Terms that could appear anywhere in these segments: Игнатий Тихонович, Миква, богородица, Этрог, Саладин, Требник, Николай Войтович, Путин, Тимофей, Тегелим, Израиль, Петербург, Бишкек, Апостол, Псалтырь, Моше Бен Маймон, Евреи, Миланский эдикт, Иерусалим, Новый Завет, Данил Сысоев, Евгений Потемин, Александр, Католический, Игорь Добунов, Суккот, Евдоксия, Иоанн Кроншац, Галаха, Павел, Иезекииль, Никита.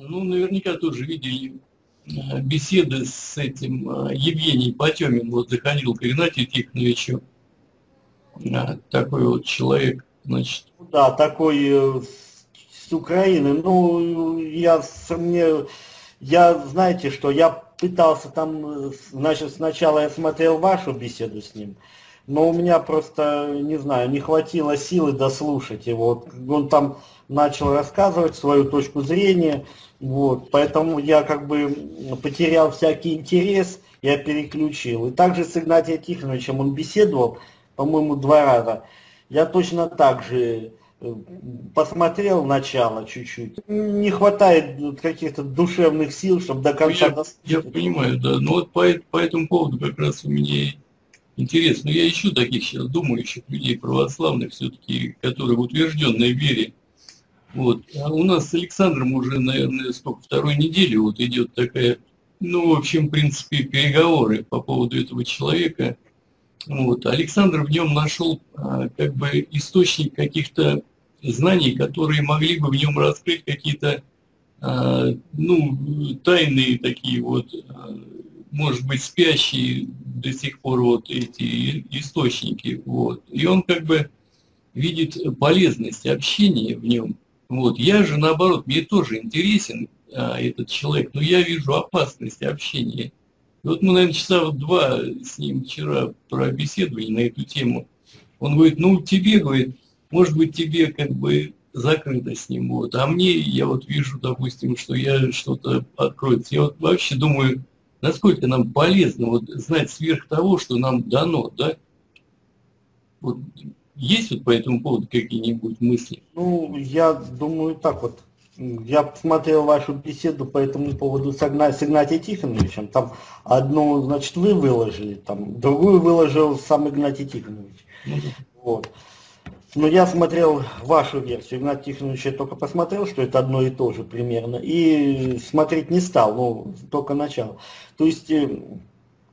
Ну, наверняка тоже видели беседы с этим Евгением Потеминым. Вот заходил к Игнатию Тихоновичу. Такой вот человек, значит. Да, такой с Украины. Ну, знаете что, я пытался там, значит, сначала я смотрел вашу беседу с ним. Но у меня просто, не знаю, не хватило силы дослушать его. Он там начал рассказывать свою точку зрения, вот, поэтому я как бы потерял всякий интерес, я переключил. И также с Игнатием Тихоновичем он беседовал, по-моему, 2 раза. Я точно так же посмотрел начало чуть-чуть. Не хватает каких-то душевных сил, чтобы до конца... Я понимаю, да. Но вот по этому поводу как раз у меня... Интересно, я ищу таких сейчас думающих людей, православных все-таки, которые в утвержденной вере. Вот. А у нас с Александром уже, наверное, сколько, 2-ю неделю вот идет такая, ну, в общем, в принципе, переговоры по поводу этого человека. Вот. Александр в нем нашел как бы источник каких-то знаний, которые могли бы в нем раскрыть какие-то, ну, тайные такие вот... может быть, спящие до сих пор вот эти источники. Вот. И он как бы видит полезность общения в нем. Вот. Я же, наоборот, мне тоже интересен этот человек, но я вижу опасность общения. И вот мы, наверное, часа 2 с ним вчера пробеседовали на эту тему. Он говорит, ну, тебе, говорит, может быть, тебе как бы закрыто с ним. Вот. А мне, я вот вижу, допустим, что я что-то откроется. Я вот вообще думаю... Насколько нам полезно вот знать сверх того, что нам дано, да? Вот есть вот по этому поводу какие-нибудь мысли? Ну, я думаю так вот. Я посмотрел вашу беседу по этому поводу с Игнатием Тихоновичем. Там одну, значит, вы выложили, там другую выложил сам Игнатий Тихонович. Вот. Но я смотрел вашу версию, Игнатий Тихонович, я только посмотрел, что это одно и то же примерно, и смотреть не стал, ну, только начало. То есть,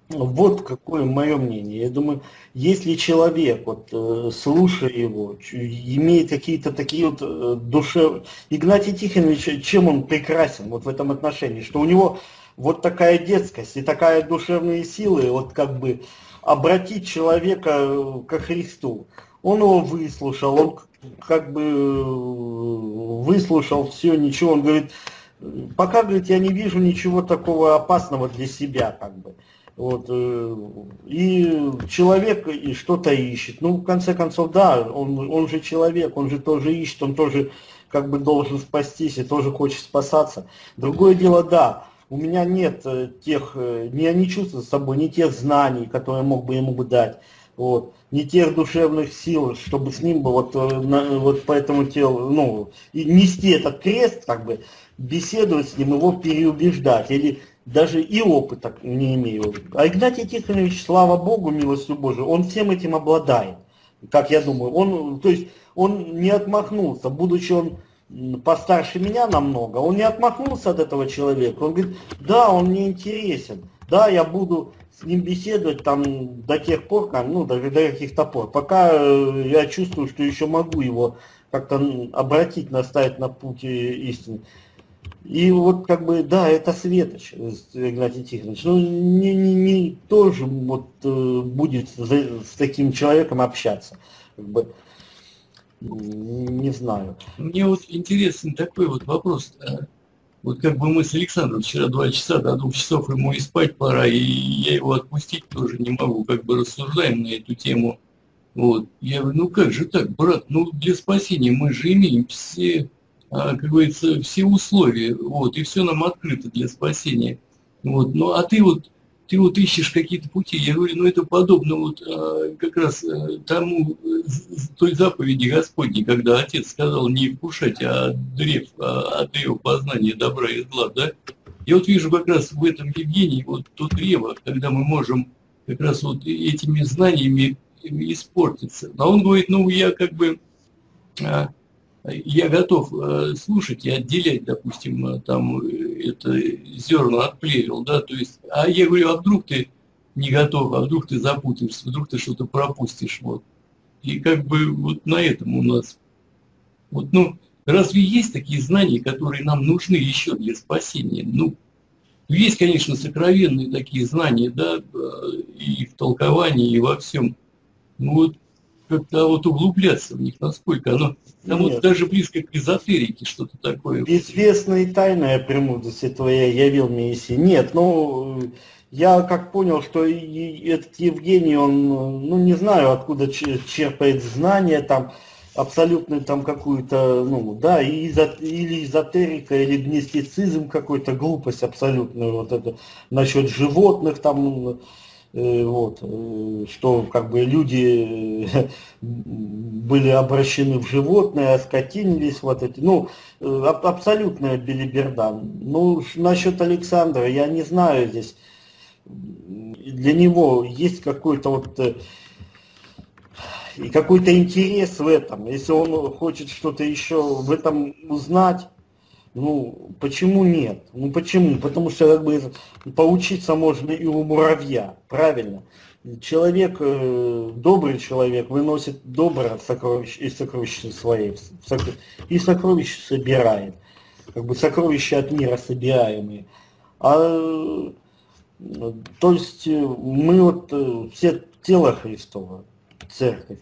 вот какое мое мнение. Я думаю, если человек, вот, слушая его, имеет какие-то такие вот души... Игнатий Тихонович, чем он прекрасен вот в этом отношении, что у него вот такая детскость и такая душевные силы, вот как бы обратить человека ко Христу. Он его выслушал, он как бы выслушал все, ничего. Он говорит, пока, говорит, я не вижу ничего такого опасного для себя, как бы. Вот. И человек что-то ищет. Ну, в конце концов, да, он же человек, он же тоже ищет, он тоже как бы должен спастись и тоже хочет спасаться. Другое дело, да. У меня нет тех, я не чувствую с собой, не тех знаний, которые я мог бы ему дать, вот, не тех душевных сил, чтобы с ним бы вот, вот по этому телу, ну, и нести этот крест, как бы, беседовать с ним, его переубеждать, или даже и опыта не имею. А Игнатий Тихонович, слава Богу, милостью Божией, он всем этим обладает, как я думаю. Он, то есть, он не отмахнулся, будучи он... постарше меня намного, он не отмахнулся от этого человека, он говорит, да, он мне интересен, да, я буду с ним беседовать там до тех пор, ну, до каких-то пор, пока я чувствую, что еще могу его как-то обратить, наставить на путь истины. И вот как бы, да, это светоч, Игнатий Тихонович, ну, не тоже вот будет с таким человеком общаться, как бы. Не знаю. Мне вот интересен такой вот вопрос. Вот как бы мы с Александром вчера 2 часа, до 2 часов ему и спать пора, и я его отпустить тоже не могу, как бы рассуждаем на эту тему. Вот. Я говорю, ну как же так, брат, ну для спасения мы же имеем все, как говорится, все условия, вот, и все нам открыто для спасения. Вот. Ну а ты вот ищешь какие-то пути. Я говорю, ну это подобно вот как раз тому, той заповеди Господней, когда Отец сказал не вкушать от древа познания добра и зла, да? Я вот вижу как раз в этом Евгении вот то древо, когда мы можем как раз вот этими знаниями испортиться. А он говорит, ну я как бы, я готов слушать и отделять, допустим, там это зерно от плевел, да, то есть, а я говорю, а вдруг ты не готов, а вдруг ты запутаешься, вдруг ты что-то пропустишь, вот. И как бы вот на этом у нас, вот, ну, Разве есть такие знания, которые нам нужны еще для спасения? Ну, есть, конечно, сокровенные такие знания, да, и в толковании, и во всем. Ну вот, как-то вот углубляться в них, насколько оно... Там вот даже близко к эзотерике что-то такое. Известная и тайная премудрость твоя явил Моисей. Нет, ну... Я как понял, что этот Евгений, он, ну не знаю, откуда черпает знания, там, абсолютно там какую-то, ну да, или эзотерика, или гностицизм, какую-то глупость абсолютную, вот это, насчет животных там, вот, что как бы люди были обращены в животные, оскотинились, вот эти, ну, абсолютная белиберда. Ну, насчет Александра, я не знаю здесь. Для него есть какой-то вот интерес в этом, если он хочет что-то еще в этом узнать, ну почему нет? Ну почему? Потому что как бы поучиться можно и у муравья, правильно? Человек, добрый человек выносит добро из сокровища своей, и сокровища собирает, как бы сокровища от мира собираемые. А то есть мы вот все тело Христово, церковь,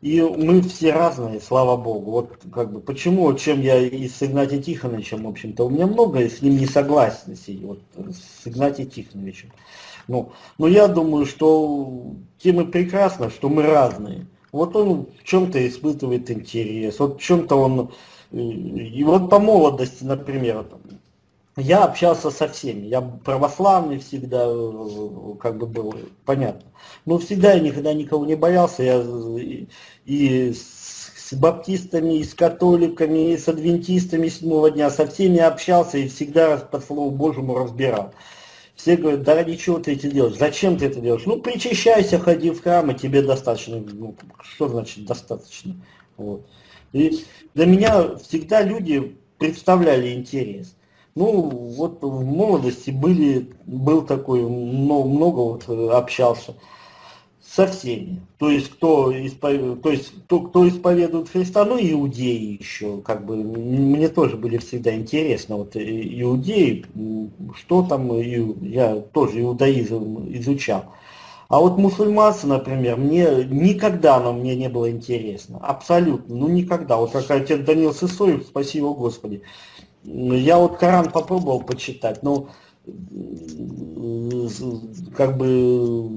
и мы все разные, слава Богу. Вот как бы почему, чем я и с Игнатием Тихоновичем, в общем-то, у меня много с ним несогласностей, вот с Игнатием Тихоновичем. Ну, но я думаю, что тем и прекрасно, что мы разные. Вот он в чем-то испытывает интерес, вот в чем-то он, и вот по молодости, например, там, я общался со всеми, я православный всегда, как бы было, понятно. Но всегда я никогда никого не боялся, я и с баптистами, и с католиками, и с адвентистами седьмого дня, со всеми общался и всегда по Слову Божьему разбирал. Все говорят, да ради чего ты это делаешь, зачем ты это делаешь? Ну, причащайся, ходи в храм, и тебе достаточно. Ну, что значит достаточно? Вот. И для меня всегда люди представляли интерес. Ну, вот в молодости был такой, много вот общался со всеми. То есть, кто исповедует Христа, ну, иудеи еще, как бы, мне тоже были всегда интересно, вот иудеи, что там, я тоже иудаизм изучал. А вот мусульманство, например, никогда оно мне не было интересно, абсолютно, ну, никогда. Вот как отец Данил Сысоев, спаси его Господи. Я вот Коран попробовал почитать, но как бы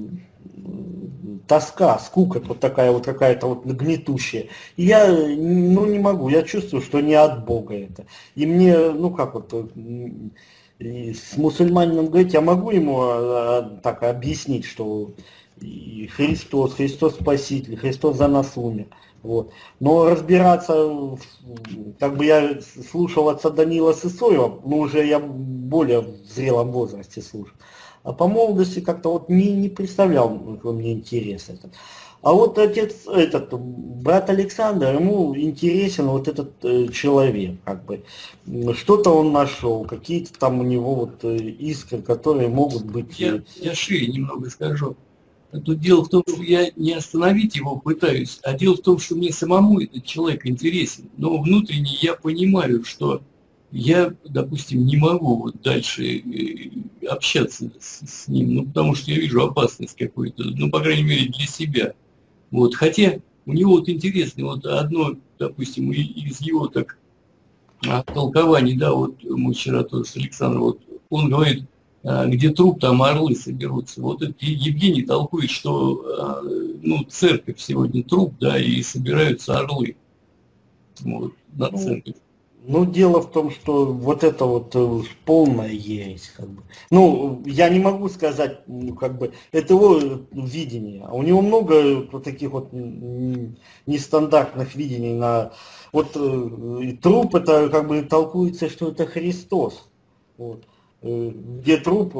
тоска, скука вот такая вот какая-то вот гнетущая. И я не могу, я чувствую, что не от Бога это. И мне, ну как вот, с мусульманином говорить, я могу ему так объяснить, что Христос Спаситель, Христос за нас умер. Вот. Но разбираться, как бы я слушал отца Данила Сысоева, но уже я более в зрелом возрасте слушал, а по молодости как-то вот не представлял мне интерес этот. А вот отец, брат Александр, ему интересен вот этот человек, как бы, что-то он нашел, какие-то там у него вот искры, которые могут быть... Я шире немного скажу. Тут дело в том, что я не остановить его пытаюсь, а дело в том, что мне самому этот человек интересен. Но внутренне я понимаю, что я, допустим, не могу вот дальше общаться с ним, ну, потому что я вижу опасность какую-то, ну, по крайней мере, для себя. Вот. Хотя у него вот интересно, вот одно, допустим, из его так толкований, да, вот мы вчера тоже с Александром, вот он говорит, где труп, там орлы соберутся. Вот это Евгений толкует, что ну, церковь сегодня труп, да, и собираются орлы. Вот, на церковь. Ну, дело в том, что вот это вот полная ересь, как бы. Ну, я не могу сказать, как бы, это его видение. У него много вот таких вот нестандартных видений на. Вот труп, это как бы толкуется, что это Христос. Вот. Где труп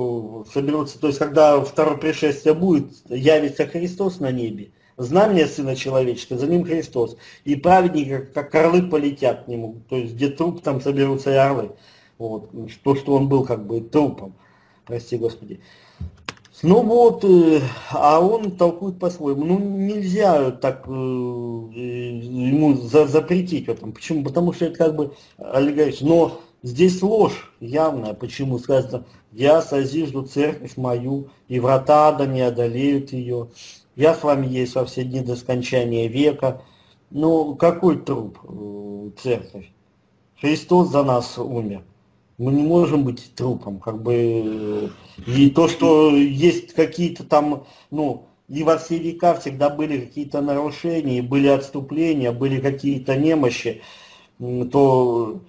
соберутся, то есть когда второе пришествие будет, явится Христос на небе, знамение Сына Человеческого, за ним Христос, и праведники, как орлы, полетят к нему, то есть где труп, там соберутся и орлы, вот, то, что он был как бы трупом, прости Господи. Ну вот, а он толкует по-своему. Ну нельзя так ему запретить в этом. Почему? Потому что это как бы олигархия. Но здесь ложь явная. Почему? Сказано, я созижду церковь мою, и врата Ада не одолеют ее. Я с вами есть во все дни до скончания века. Ну какой труп церковь? Христос за нас умер. Мы не можем быть трупом, как бы, и то, что есть какие-то там, ну, и во все века всегда были какие-то нарушения, были отступления, были какие-то немощи, то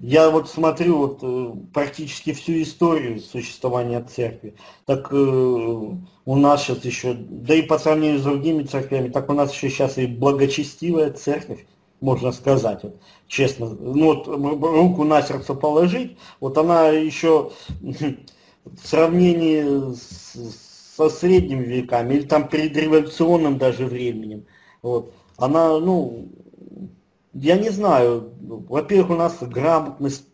я вот смотрю вот практически всю историю существования церкви, так у нас сейчас еще, да и по сравнению с другими церквями, так у нас еще сейчас и благочестивая церковь, можно сказать, вот, честно, ну вот руку на сердце положить, вот она еще в сравнении со средними веками, или там предреволюционным даже временем, вот, она, ну, я не знаю, во-первых, у нас грамотность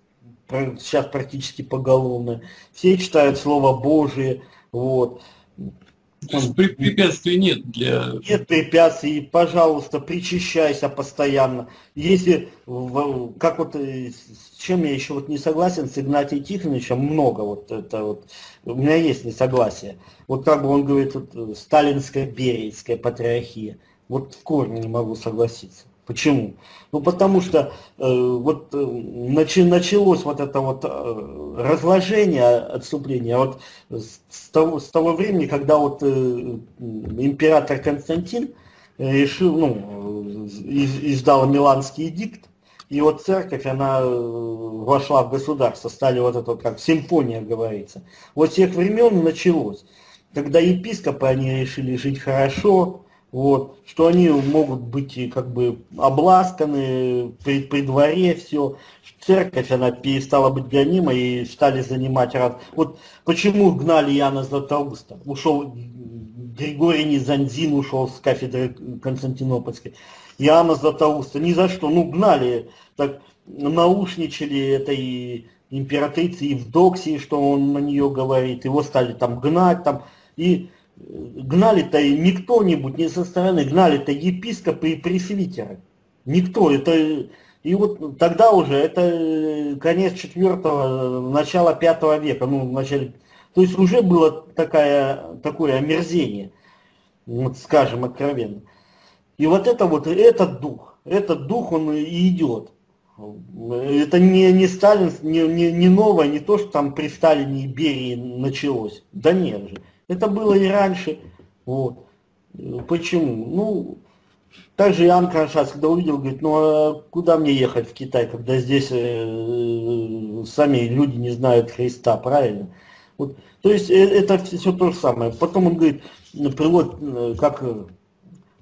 сейчас практически поголовная, все читают Слово Божие, вот. То есть препятствий нет для... Нет препятствий, пожалуйста, причащайся постоянно. Если, как вот, с чем я еще вот не согласен, с Игнатием Тихоновичем много вот это вот, у меня есть несогласие. Вот как бы он говорит, вот, сталинская, бериевская патриархия. Вот в корне не могу согласиться. Почему? Ну потому что вот началось вот это вот разложение, отступление вот с того времени, когда вот император Константин решил, ну, издал Миланский эдикт, и вот церковь, она вошла в государство, стали вот это как симфония, говорится. Вот с тех времен началось, когда епископы, они решили жить хорошо, вот, что они могут быть как бы обласканы, при дворе все, церковь, она перестала быть гонимой и стали занимать раз. Вот почему гнали Иоанна Златоуста, ушел Григорий Низандзин, ушел с кафедры Константинопольской, Иоанна Златоуста, ни за что, ну гнали, так наушничали этой императрице Евдоксии, что он на нее говорит, его стали там гнать, там, и... Гнали-то не кто-нибудь, не со стороны, гнали-то епископы и пресвитеры. Никто. Это... И вот тогда уже, это конец 4-го, начало 5 века. Ну, в начале... То есть уже было такое омерзение, вот скажем откровенно. И вот это вот, этот дух, он и идет. Это не Сталин, не новое, не то, что там при Сталине и Берии началось. Да нет же. Это было и раньше. Вот. Почему? Ну, также Иоанн Кроншац, когда увидел, говорит, ну а куда мне ехать в Китай, когда здесь сами люди не знают Христа, правильно? Вот. То есть это все то же самое. Потом он говорит, приводит, как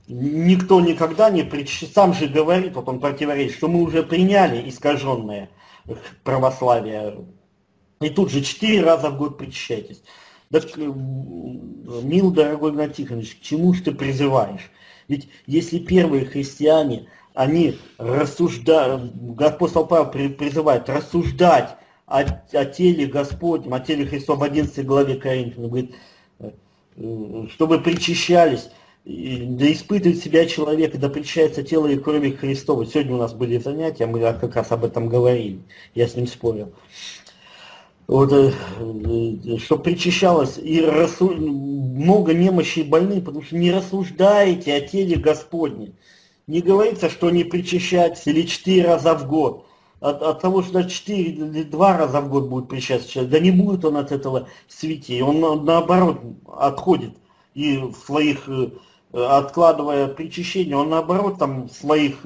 никто никогда не причащается, сам же говорит, вот он противоречит, что мы уже приняли искаженное православие. И тут же 4 раза в год причащайтесь. Да, мил дорогой Игнатий Тихонович, к чему ж ты призываешь? Ведь если первые христиане, они рассуждают, апостол Павел призывает рассуждать о теле Господнем, о теле Христа в 11 главе Коринфянам, говорит, чтобы причащались, да испытывает себя человек, да причащается тело и крови Христова. Сегодня у нас были занятия, мы как раз об этом говорили, я с ним спорил. Вот, что причащалось, и много немощи и больных, потому что не рассуждаете о теле Господне. Не говорится, что не причащаться или 4 раза в год. От того, что 4 или 2 раза в год будет причащаться человек, да не будет он от этого святей. Он наоборот отходит, и в своих, откладывая причащение, он наоборот там в своих,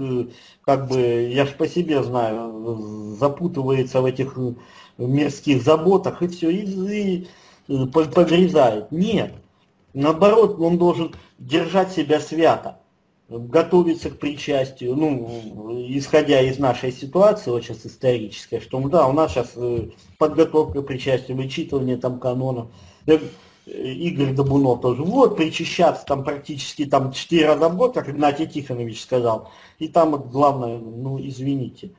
как бы, я ж по себе знаю, запутывается в этих... в мирских заботах, и все, и погрязает. Нет, наоборот, он должен держать себя свято, готовиться к причастию, ну, исходя из нашей ситуации, вот сейчас исторической, что да, у нас сейчас подготовка к причастию, вычитывание там канонов. Игорь Добунов тоже, вот, причащаться там практически там 4 раза в год, как Игнатий Тихонович сказал, и там вот главное, ну, извините,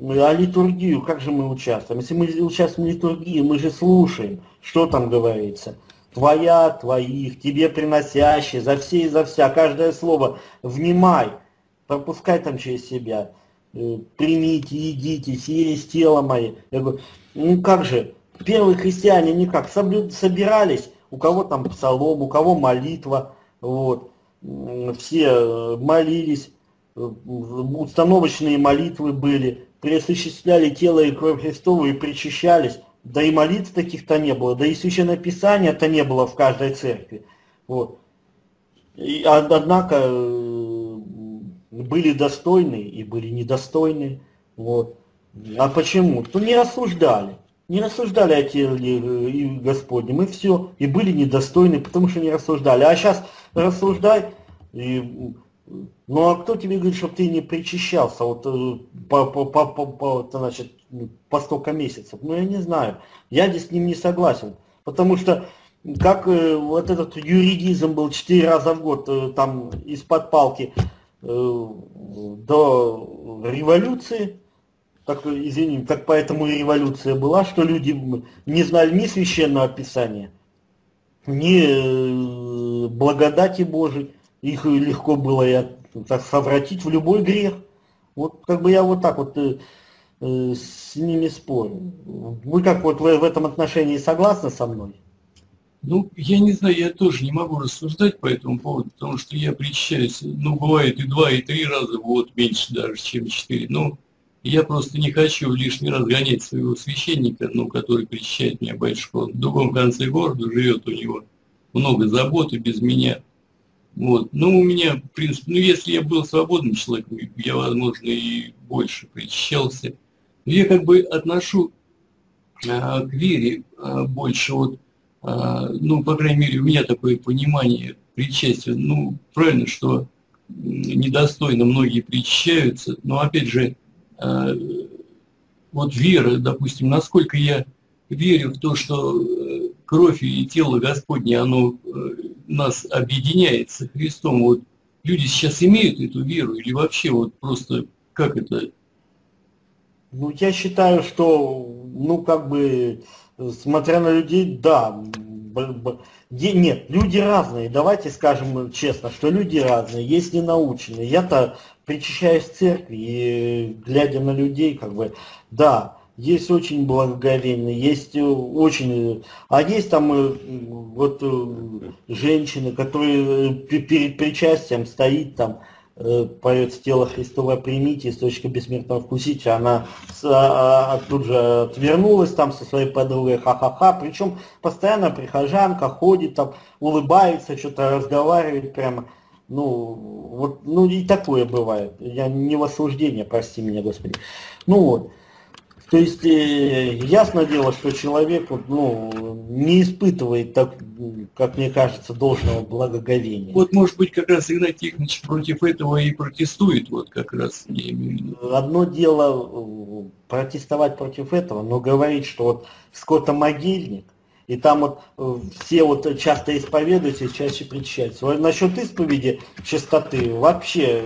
а литургию, как же мы участвуем? Если мы участвуем в литургии, мы же слушаем, что там говорится. твоя, твоих, тебе приносящий, за все и за вся, каждое слово, внимай, пропускай там через себя, примите, едите, сие есть тело мое. Я говорю, ну как же, первые христиане никак, собирались, у кого там псалом, у кого молитва, вот, все молились, установочные молитвы были, преосуществляли тело и кровь Христову и причащались, да и молитв таких-то не было, да и священное писание-то не было в каждой церкви. Вот. И, однако были достойные и были недостойные. Вот. А почему? То не рассуждали. Не рассуждали о теле Господнем, и все. И были недостойны, потому что не рассуждали. А сейчас рассуждай, и... Ну а кто тебе говорит, чтобы ты не причащался вот, значит, по столько месяцев? Ну я не знаю, я здесь с ним не согласен, потому что как вот этот юридизм был 4 раза в год там из-под палки до революции, так, извините, так поэтому и революция была, что люди не знали ни священного писания, ни благодати Божией. Их легко было так совратить в любой грех. Вот как бы я вот так вот с ними спорю. Вы как вот в этом отношении согласны со мной? Ну, я не знаю, я тоже не могу рассуждать по этому поводу, потому что я причащаюсь, ну, бывает и 2, и 3 раза в год, меньше даже, чем 4. Но я просто не хочу лишний раз гонять своего священника, ну, который причащает меня, батюшку. Он в другом конце города живет, у него много заботы без меня. Вот. Ну, у меня, в принципе, ну, если я был свободным человеком, я, возможно, и больше причащался. Но я как бы отношу к вере больше, вот, ну, по крайней мере, у меня такое понимание причастия. Ну, правильно, что недостойно многие причащаются, но, опять же, вот вера, допустим, насколько я верю в то, что кровь и тело Господне, оно... нас объединяет со Христом. Вот люди сейчас имеют эту веру или вообще вот просто как это? Ну, я считаю, что, ну, как бы, смотря на людей, да, нет, люди разные, давайте скажем честно, что люди разные, есть ненаученные. Я-то причащаюсь в церкви, и, глядя на людей, как бы, да, есть очень благоговейные, есть очень... А есть там вот женщины, которые перед причастием стоит там, поет с тела Христова примите, источника бессмертного вкусите. Она тут же отвернулась там со своей подругой, ха-ха-ха. Причем постоянно прихожанка ходит там, улыбается, что-то разговаривает прямо. Ну, вот, ну и такое бывает. Я не в осуждение, прости меня, Господи. Ну вот. То есть, ясно дело, что человек, ну, не испытывает, так, как мне кажется, должного благоговения. Вот, может быть, как раз Игнатий Тихонович против этого и протестует, вот как раз. Одно дело протестовать против этого, но говорить, что вот скотомогильник, и там вот все вот часто исповедуются, чаще причащаются. Насчет исповеди чистоты вообще...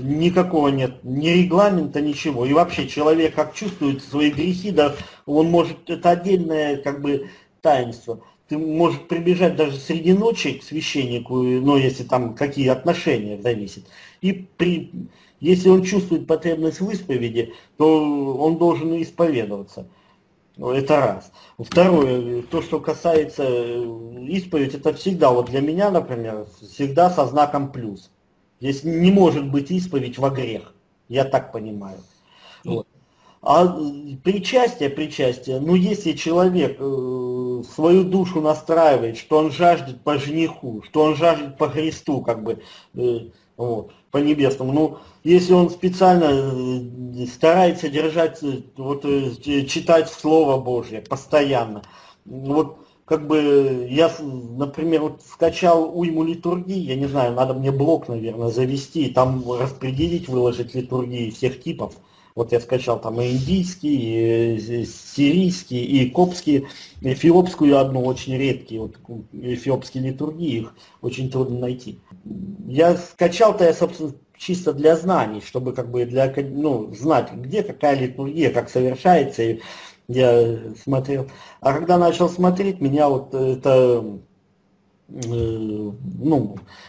Никакого нет, ни регламента, ничего. И вообще человек как чувствует свои грехи, да, он может, это отдельное как бы таинство. Ты можешь прибежать даже среди ночи к священнику, ну если там какие отношения зависят. И если он чувствует потребность в исповеди, то он должен исповедоваться. Это раз. Второе, то, что касается исповедь, это всегда, вот для меня, например, всегда со знаком плюс. Здесь не может быть исповедь во грех, я так понимаю. Вот. А причастие, ну если человек свою душу настраивает, что он жаждет по жениху, что он жаждет по Христу, как бы, вот, по небесному, ну если он специально старается держать, вот, читать Слово Божье постоянно, вот, как бы я, например, вот скачал уйму литургии, я не знаю, надо мне блог, наверное, завести, там распределить, выложить литургии всех типов. Вот я скачал там и индийские, и сирийские, и коптские, эфиопскую одну, очень редкие, вот эфиопские литургии, их очень трудно найти. Я скачал-то я, собственно, чисто для знаний, чтобы как бы для, ну, знать, где какая литургия, как совершается. И я смотрел, а когда начал смотреть, меня вот это ну,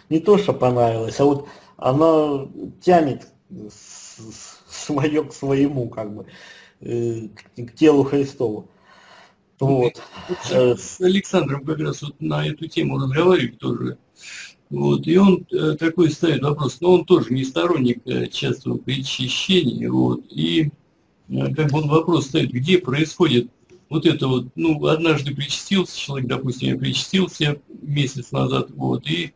не то, что понравилось, а вот она тянет свое к своему, как бы, к телу Христову. Вот. С Александром как раз вот на эту тему разговаривали тоже. Вот, и он такой ставит вопрос, но он тоже не сторонник частого причащения, вот, и как бы он вопрос ставит, где происходит вот это вот, ну, однажды причастился человек, допустим, я причастился месяц назад, вот, и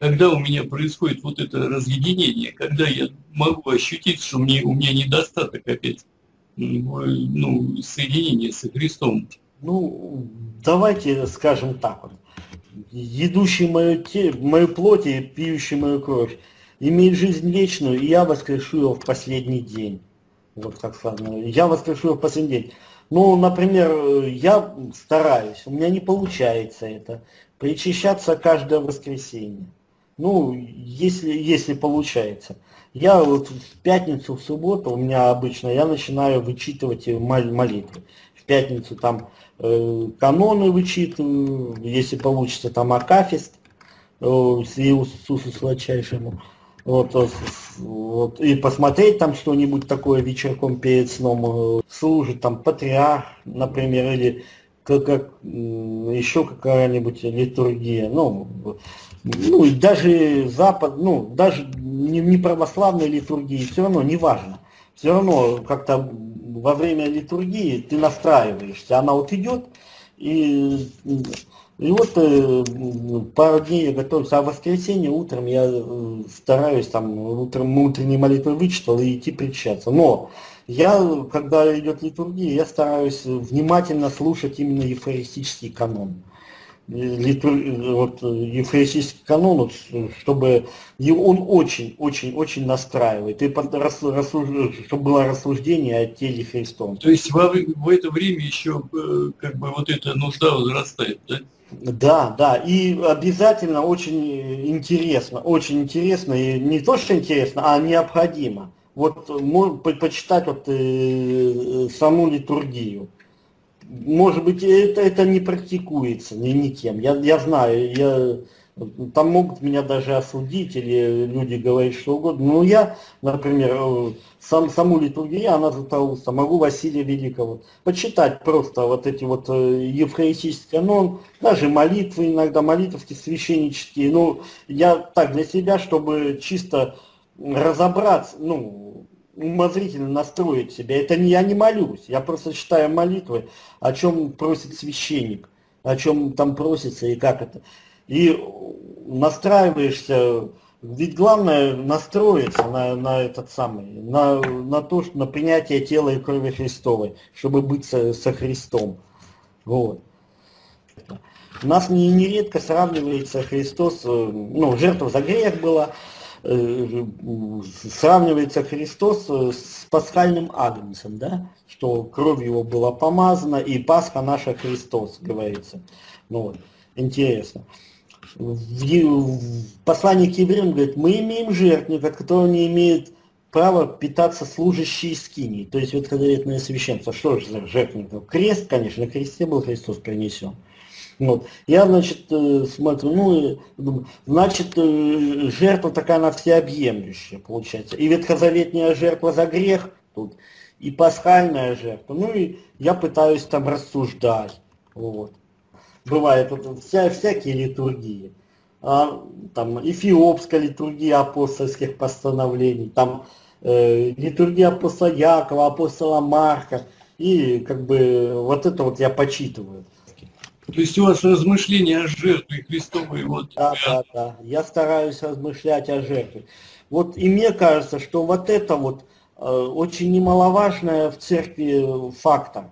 когда у меня происходит вот это разъединение, когда я могу ощутить, что у меня недостаток опять, ну, соединения со Христом. Ну, давайте скажем так вот. «Едущий мою плоть и пьющий мою кровь имеет жизнь вечную, и я воскрешу его в последний день». Вот как сказано. «Я воскрешу его в последний день». Ну, например, я стараюсь, у меня не получается это. Причащаться каждое воскресенье. Ну, если получается. Я вот в пятницу, в субботу, у меня обычно, я начинаю вычитывать молитвы. В пятницу там каноны вычитываю, если получится, там акафист, с Иисусу Сладчайшему, вот, и посмотреть там что-нибудь такое вечерком перед сном, служит там патриарх, например, или как еще какая-нибудь литургия, ну и даже запад, ну, даже не православной литургии, все равно не важно, все равно как-то во время литургии ты настраиваешься, она вот идет, и вот пару дней я готовился, а в воскресенье утром я стараюсь, там, утром утренние молитвы вычитал и идти причащаться. Но я, когда идет литургия, я стараюсь внимательно слушать именно евхаристический канон. Вот, евхаристический канон, чтобы он очень-очень-очень настраивает, и чтобы было рассуждение о теле Христом. То есть в это время еще как бы вот эта нужда возрастает, да? Да, и обязательно очень интересно, и не то, что интересно, а необходимо. Вот почитать вот, саму литургию. Может быть, это не практикуется никем. Я знаю, там могут меня даже осудить, или люди говорят что угодно. Но я, например, саму литургию, она Златоуста, могу Василия Великого. Почитать просто вот эти вот евхаристические канон, даже молитвы, иногда молитовки священнические. Ну, я так для себя, чтобы чисто разобраться, ну, умозрительно настроить себя. Это я не молюсь, я просто читаю молитвы, о чем просит священник, о чем там просится и как это. И настраиваешься, ведь главное настроиться на то, что на принятие тела и крови Христовой, чтобы быть со Христом. Вот. Нас нередко сравнивается Христос, ну, жертва за грех была, сравнивается Христос с пасхальным агнцем, да, что кровь его была помазана, и Пасха наша Христос, говорится. Ну, вот. Интересно. В послании к евреям говорит, мы имеем жертвенник, от которого не имеет права питаться служащие скинии, то есть ветхозаветное священство. Что же за жертвенник? Крест, конечно, на кресте был Христос принесен. Вот. Я, значит, смотрю, ну, значит, жертва такая, она всеобъемлющая, получается. И ветхозаветная жертва за грех тут, и пасхальная жертва. Ну, и я пытаюсь там рассуждать. Вот. Бывает всякие литургии. Там эфиопская литургия апостольских постановлений, там литургия апостола Якова, апостола Марка. И, как бы, вот это вот я почитываю. То есть у вас размышления о жертве Христовой. Вот. Да. Я стараюсь размышлять о жертве. Вот, и мне кажется, что вот это вот очень немаловажный в церкви фактор.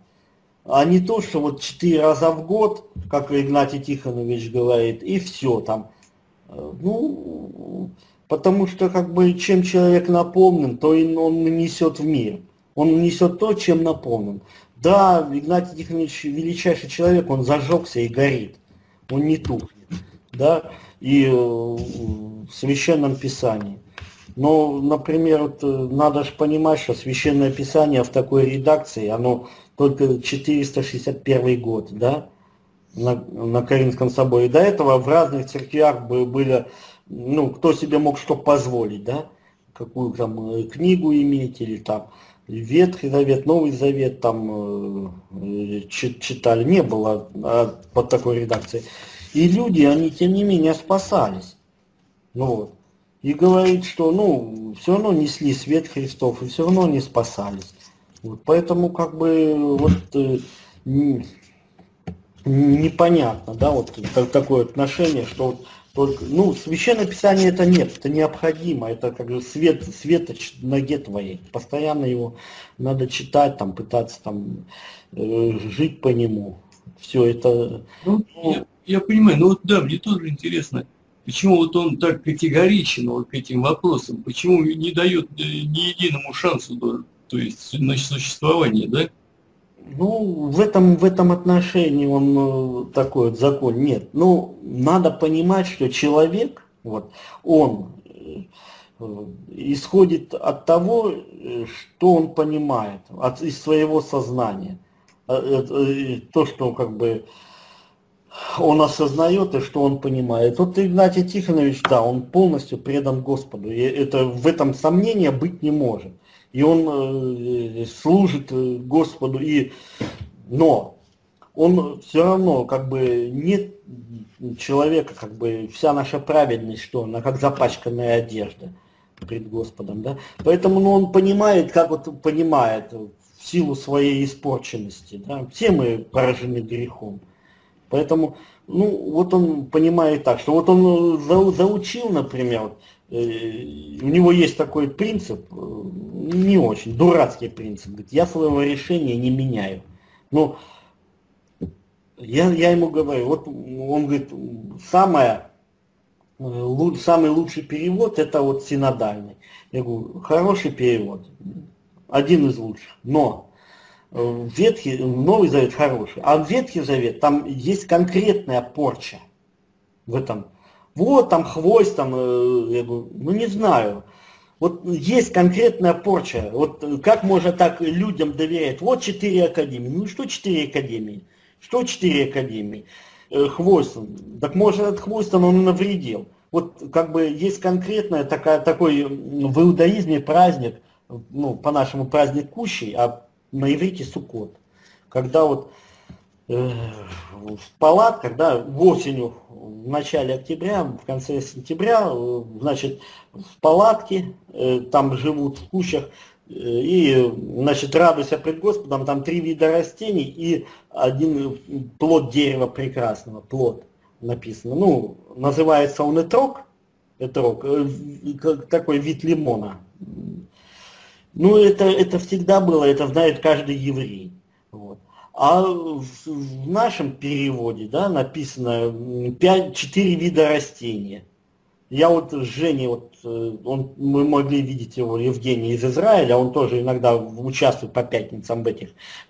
А не то, что вот 4 раза в год, как Игнатий Тихонович говорит, и все там. Ну, потому что, как бы, чем человек наполнен, то он несет в мир. Он несет то, чем наполнен. Да, Игнатий Тихонович величайший человек, он зажегся и горит, он не тухнет, да, и в Священном Писании. Но, например, вот, надо же понимать, что Священное Писание в такой редакции, оно только 461 год, да, на Каринском соборе. До этого в разных церквях были, ну, кто себе мог что позволить, да, какую там книгу иметь, или там Ветхий Завет, Новый Завет там читали, не было под такой редакцией. И люди, они тем не менее спасались. Ну вот. И говорит, что, ну, все равно несли свет Христов, и все равно не спасались. Вот. Поэтому, как бы, вот, непонятно, да, вот такое отношение, что вот только, ну, Священное Писание это нет, это необходимо, это как же светоч ноге твоей. Постоянно его надо читать, там, пытаться там жить по нему. Все это... Ну, я понимаю, но вот да, мне тоже интересно. Почему вот он так категоричен вот к этим вопросам? Почему не дает ни единому шансу, то есть, на существование, да? Ну, в этом отношении он такой вот закон нет. Ну, надо понимать, что человек, вот, он исходит от того, что он понимает, из своего сознания. То, что как бы... он осознает и что он понимает. Вот Игнатий Тихонович, да, он полностью предан Господу. И это, в этом сомнения быть не может. И он служит Господу. И, но он все равно как бы нет человека, как бы вся наша праведность, что она как запачканная одежда пред Господом. Да? Поэтому ну, он понимает, как вот понимает, в силу своей испорченности. Да? Все мы поражены грехом. Поэтому, ну, вот он понимает так, что вот он заучил, например, вот, у него есть такой принцип, не очень, дурацкий принцип, говорит, я своего решения не меняю. Но я ему говорю, вот он говорит, самый лучший перевод это вот синодальный. Я говорю, хороший перевод, один из лучших, но... Новый Завет хороший, а Ветхий Завет, там есть конкретная порча в этом. Вот там Хвойстон, я говорю, ну не знаю. Вот есть конкретная порча, вот как можно так людям доверять? Вот 4 академии, ну что 4 академии? Что 4 академии? Хвойстон, так может от Хвойстона он навредил. Вот как бы есть конкретная такой в иудаизме праздник, ну по-нашему праздник Кущей, а на иврите Суккот, когда вот в палатках, да, осенью, в начале октября, в конце сентября, значит, в палатке, там живут в кущах, и, значит, радуйся пред Господом, там 3 вида растений и один плод дерева прекрасного, плод написано, ну, называется он этрог, такой вид лимона. Ну, это всегда было, это знает каждый еврей. Вот. А в нашем переводе да, написано 4 вида растения. Я вот с Женей, вот, мы могли видеть его, Евгения из Израиля, он тоже иногда участвует по пятницам в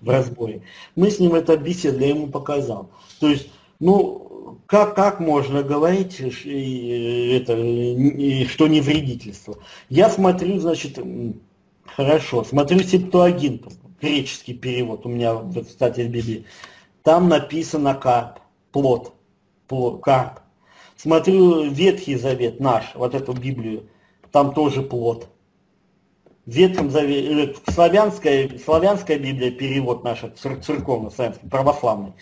разборе. Мы с ним это беседу, я ему показал. То есть, ну, как можно говорить, что не вредительство? Я смотрю, значит... Хорошо, смотрю Септуагинту, греческий перевод, у меня, кстати, в Библии, там написано карп, плод, карп. Смотрю Ветхий Завет наш, вот эту Библию, там тоже плод. В Ветхом Завете, славянская Библия, перевод наш, церковно-славянский, православный,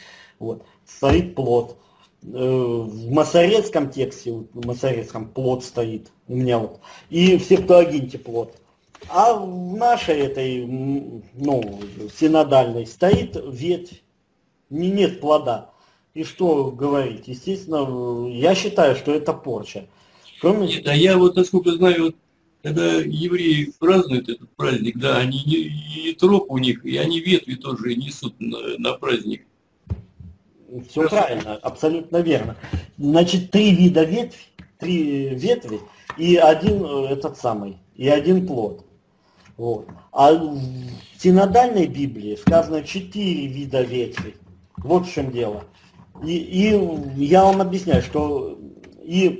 вот, стоит плод. В масоретском тексте, в масоретском плод стоит, у меня вот, и в Септуагинте плод. А в нашей этой, ну, синодальной стоит ветвь, нет плода. И что говорить? Естественно, я считаю, что это порча. Нет, а я вот, насколько знаю, вот, когда евреи празднуют этот праздник, да, они и троп у них, и они ветви тоже несут на праздник. Все правильно, абсолютно верно. Значит, 3 вида ветви, 3 ветви и один этот самый, и один плод. Вот. А в синодальной Библии сказано 4 вида ветви. Вот в чем дело. И я вам объясняю, что и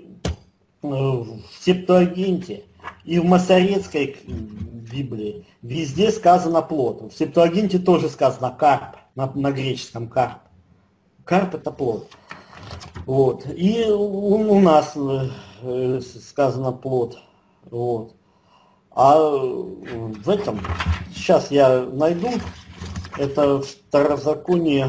в Септуагинте, и в Масоретской Библии везде сказано плод. В Септуагинте тоже сказано карп, на греческом карп. Карп – это плод. Вот. И у нас сказано плод. Вот. А в этом, сейчас я найду, это в Второзаконии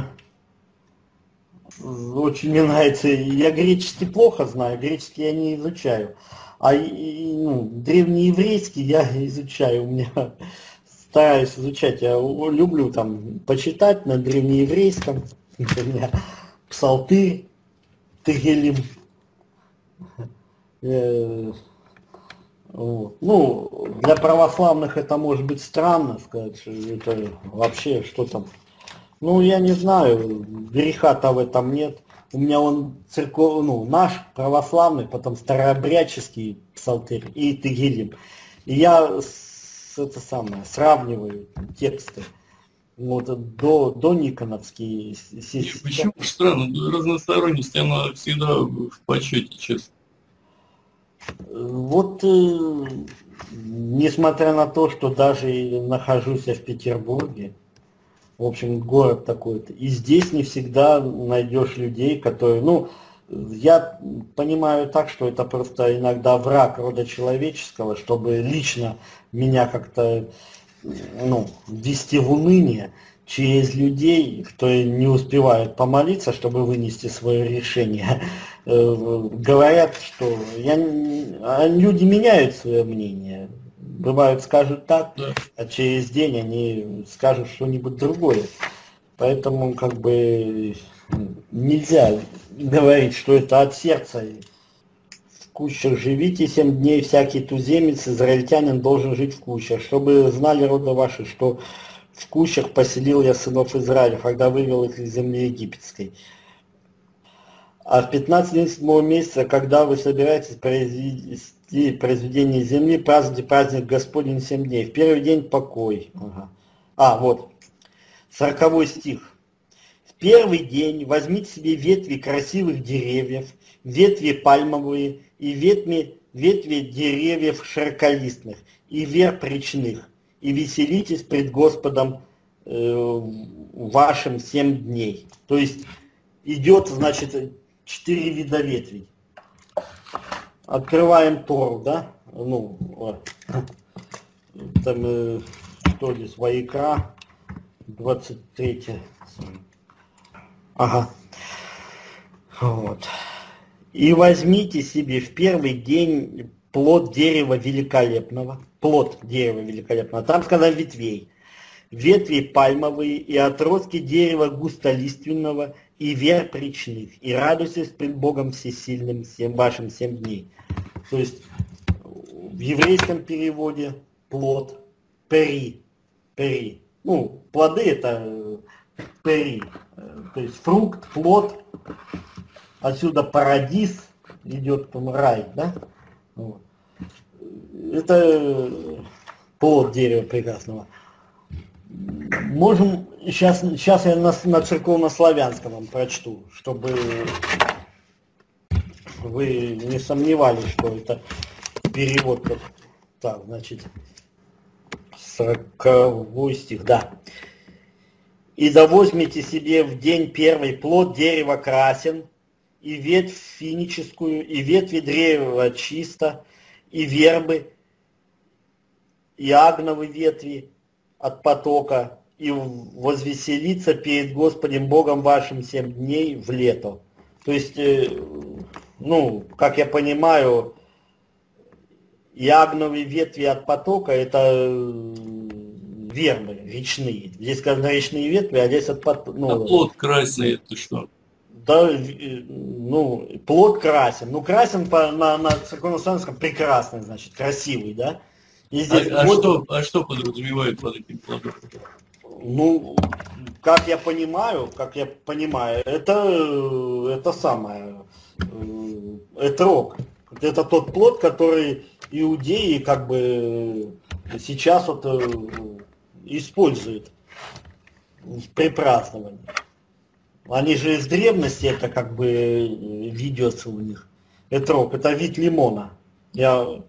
очень мне нравится. Я греческий плохо знаю, греческий я не изучаю. А древнееврейский я изучаю, у меня стараюсь изучать. Я люблю там почитать на древнееврейском, например, Псалтырь, Тегелим. Ну, для православных это может быть странно сказать, что это вообще что там. Ну, я не знаю, греха-то в этом нет. У меня он церковный, ну, наш православный, потом старообрядческий псалтырь и Тегелим. И я сравниваю тексты. Вот, до Никоновский. Почему странно? Разносторонность, она всегда в почете, честно. Вот, несмотря на то, что даже нахожусь я в Петербурге, в общем, город такой-то, и здесь не всегда найдешь людей, которые, ну, я понимаю так, что это просто иногда враг рода человеческого, чтобы лично меня как-то, ну, ввести в уныние через людей, кто не успевает помолиться, чтобы вынести свое решение. Говорят, что люди меняют свое мнение. Бывают, скажут так, а через день они скажут что-нибудь другое. Поэтому как бы нельзя говорить, что это от сердца. В кущах живите 7 дней, всякий туземец, израильтянин должен жить в кущах, чтобы знали рода ваши, что в кущах поселил я сынов Израиля, когда вывел их из земли египетской. А в 15-го месяца, когда вы собираетесь произвести произведение земли, празднуйте праздник Господень 7 дней. В первый день покой. Ага. А, вот, 40 стих. В первый день возьмите себе ветви красивых деревьев, ветви пальмовые и ветви деревьев широколистных и верб речных, и веселитесь пред Господом вашим 7 дней. То есть идет, значит, 4 вида ветвей. Открываем Тору, да? Ну, там, что здесь, Ваикра, 23. Ага. Вот. И возьмите себе в первый день плод дерева великолепного. Плод дерева великолепного. Там сказано ветвей. Ветви пальмовые и отростки дерева густолиственного и верб речных. И радуйтесь пред Богом всесильным вашим 7 дней. То есть в еврейском переводе плод пери. Пери. Ну, плоды это пери. То есть фрукт, плод. Отсюда парадис идет, там рай, да? Вот. Это плод дерева прекрасного. Можем, сейчас я на церковнославянском вам прочту, чтобы вы не сомневались, что это перевод. Так, значит, 40 стих, да. И да возьмите себе в день первый плод дерева красен, и ветвь финическую, и ветви древа чисто, и вербы, и агновы ветви от потока, и возвеселиться перед Господом Богом вашим 7 дней в лето. То есть, ну, как я понимаю, и агновые ветви от потока — это вербы речные. Здесь сказано речные ветви, а здесь от потока. Ну, а плод красный — это что? Да, ну, плод красен. Ну, красен на церковнославянском прекрасный, значит, красивый, да? И здесь что подразумевает под этим плодом? Ну, как я понимаю, это самое, этрог. Это тот плод, который иудеи как бы сейчас вот используют в припраздновании. Они же из древности, это как бы ведется у них. Этрог, это вид лимона. Я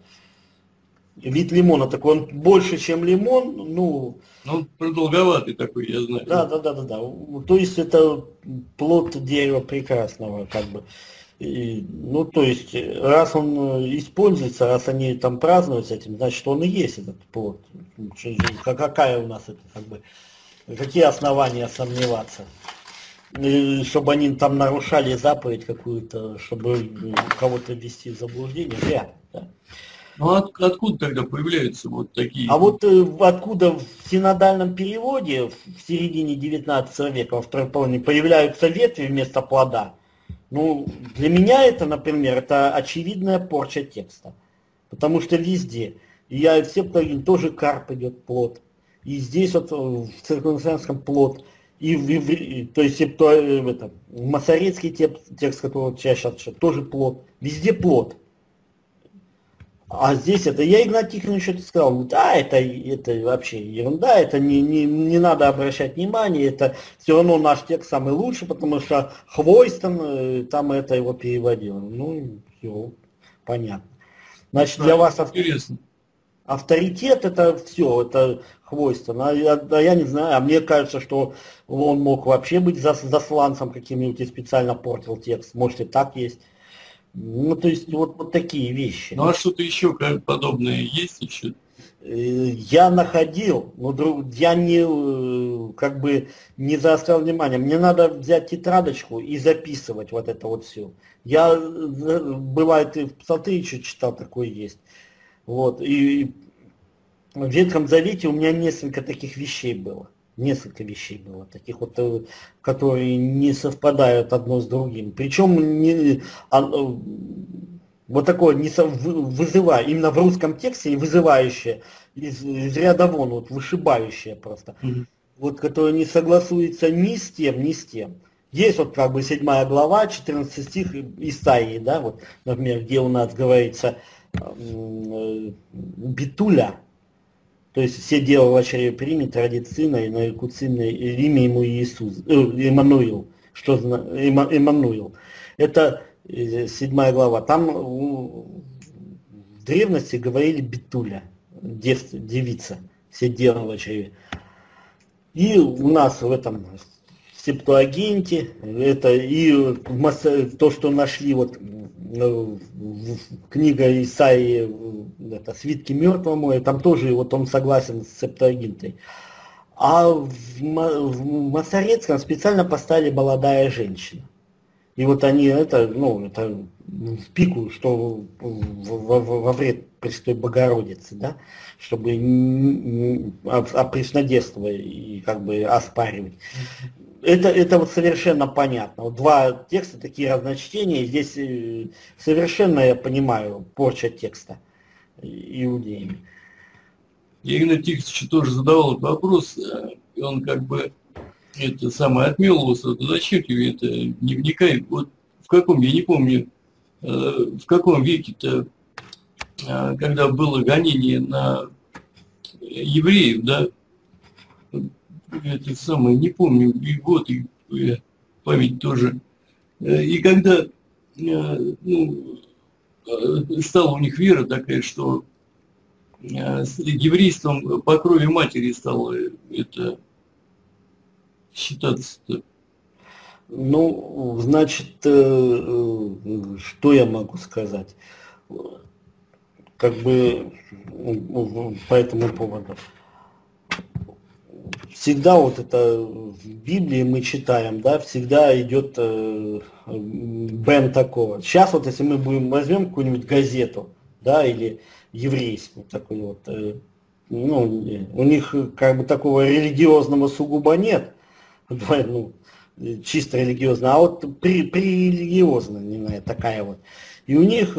Вид лимона такой, он больше, чем лимон, ну... Он продолговатый такой, я знаю. Да. То есть это плод дерева прекрасного, как бы. И, ну, то есть, раз он используется, раз они там празднуют с этим, значит, он и есть этот плод. Какая у нас это, как бы... Какие основания сомневаться? И, чтобы они там нарушали заповедь какую-то, чтобы кого-то ввести в заблуждение, вряд, да? Ну откуда тогда появляются вот такие? А вот откуда в синодальном переводе в середине 19 века, во второй половине, появляются ветви вместо плода? Ну, для меня это, например, это очевидная порча текста. Потому что везде, и в Септуагинте тоже карп идет плод, и здесь вот в церковнославянском плод, и в масоретский текст, который я сейчас читаю, тоже плод, везде плод. А здесь это, я Игнатий Тихонович что-то сказал, да, это вообще ерунда, это не надо обращать внимания, это все равно наш текст самый лучший, потому что Хвойстон там это его переводил. Ну, все, понятно. Значит, для вас авторитет это все, это Хвойстон. Я не знаю, а мне кажется, что он мог вообще быть засланцем каким-нибудь и специально портил текст, может и так есть. Ну, то есть, вот такие вещи. Ну, а что-то еще подобное есть еще? Я находил, но я не, как бы, не заострял внимание. Мне надо взять тетрадочку и записывать вот это вот все. Я, бывает, и в Псалтыре еще читал, такое есть. Вот, и в Ветхом Завете у меня несколько таких вещей было. Несколько вещей было, таких вот, которые не совпадают одно с другим. Причем вот такое вызывающее, именно в русском тексте вызывающее, из ряда вон, вот вышибающее просто. Вот, которое не согласуется ни с тем, ни с тем. Есть вот как бы 7 глава, 14 стих Исаии, да, вот, например, где у нас говорится «битуля». То есть все дела в очереди примет, родит сына, и нареку сына, и имя ему Иисус, Иммануил, что Иммануил. Это 7 глава. Там в древности говорили битуля, девица, все дела в очереди. И у нас в этом Септуагинте, это и то, что нашли вот книга Исаии, это «Свитки мертвому», и там тоже вот он согласен с Септуагинтой. А в Масоретском специально поставили «Молодая женщина». И вот они это, ну, это в пику, что во вред Пресвятой Богородицы, да, чтобы преснодетство и как бы оспаривать. Это вот совершенно понятно. Вот два текста, такие разночтения, и здесь совершенно, я понимаю, порча текста иудеями. Я Игнатий Тихонович тоже задавал этот вопрос, и он как бы это самое отмел его, зачем тебе это, не вникай. Вот в каком, я не помню, в каком веке-то, когда было гонение на евреев, да, это самое, не помню, и год, и память тоже. И когда ну, стала у них вера такая, что с еврейством по крови матери стало это считаться-то. Ну, значит, что я могу сказать? Как бы по этому поводу. Всегда вот это в Библии мы читаем, да, всегда идет бен такого. Сейчас вот если мы возьмем какую-нибудь газету, да, или еврейскую, такой вот, ну, у них как бы такого религиозного сугубо нет, ну, чисто религиозно, а вот пререлигиозная такая вот. И у них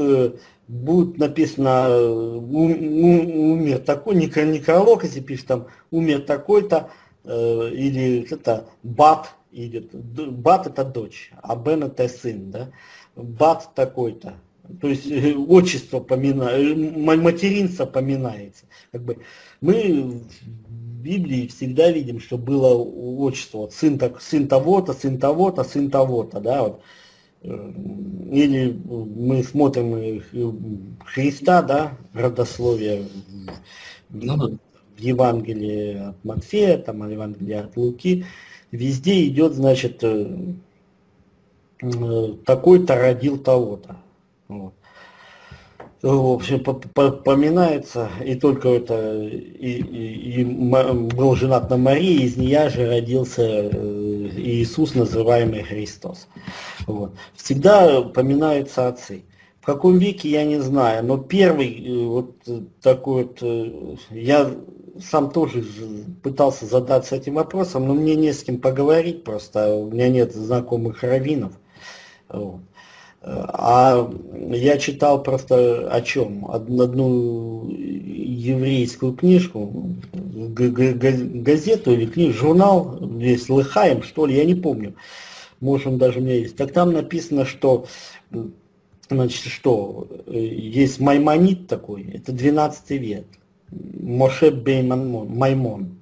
будет написано умер такой, некролог, если пишешь там умер такой-то, или это бат идет. Бат это дочь, а бен это сын, да. Бат такой-то. То есть отчество поминается, материнство поминается. Как бы мы в Библии всегда видим, что было отчество. Вот, сын того-то, сын того-то, сын того-то, да, вот. Или мы смотрим Христа, да, родословие Ну, в Евангелии от Матфея, там, в Евангелии от Луки, везде идет, значит, такой-то родил того-то. Вот. В общем, поминается, и только это, и был женат на Марии, из нее же родился Иисус, называемый Христос. Вот. Всегда поминаются отцы. В каком веке, я не знаю, но первый вот такой вот, я сам тоже пытался задаться этим вопросом, но мне не с кем поговорить просто, у меня нет знакомых раввинов. Вот. А я читал просто о чем? Одну еврейскую книжку, газету или книгу, журнал, здесь Лыхаем, что ли, я не помню. Может, он даже у меня есть. Так там написано, что, значит, что есть Маймонид такой, это 12 век, Моше Бен Маймон.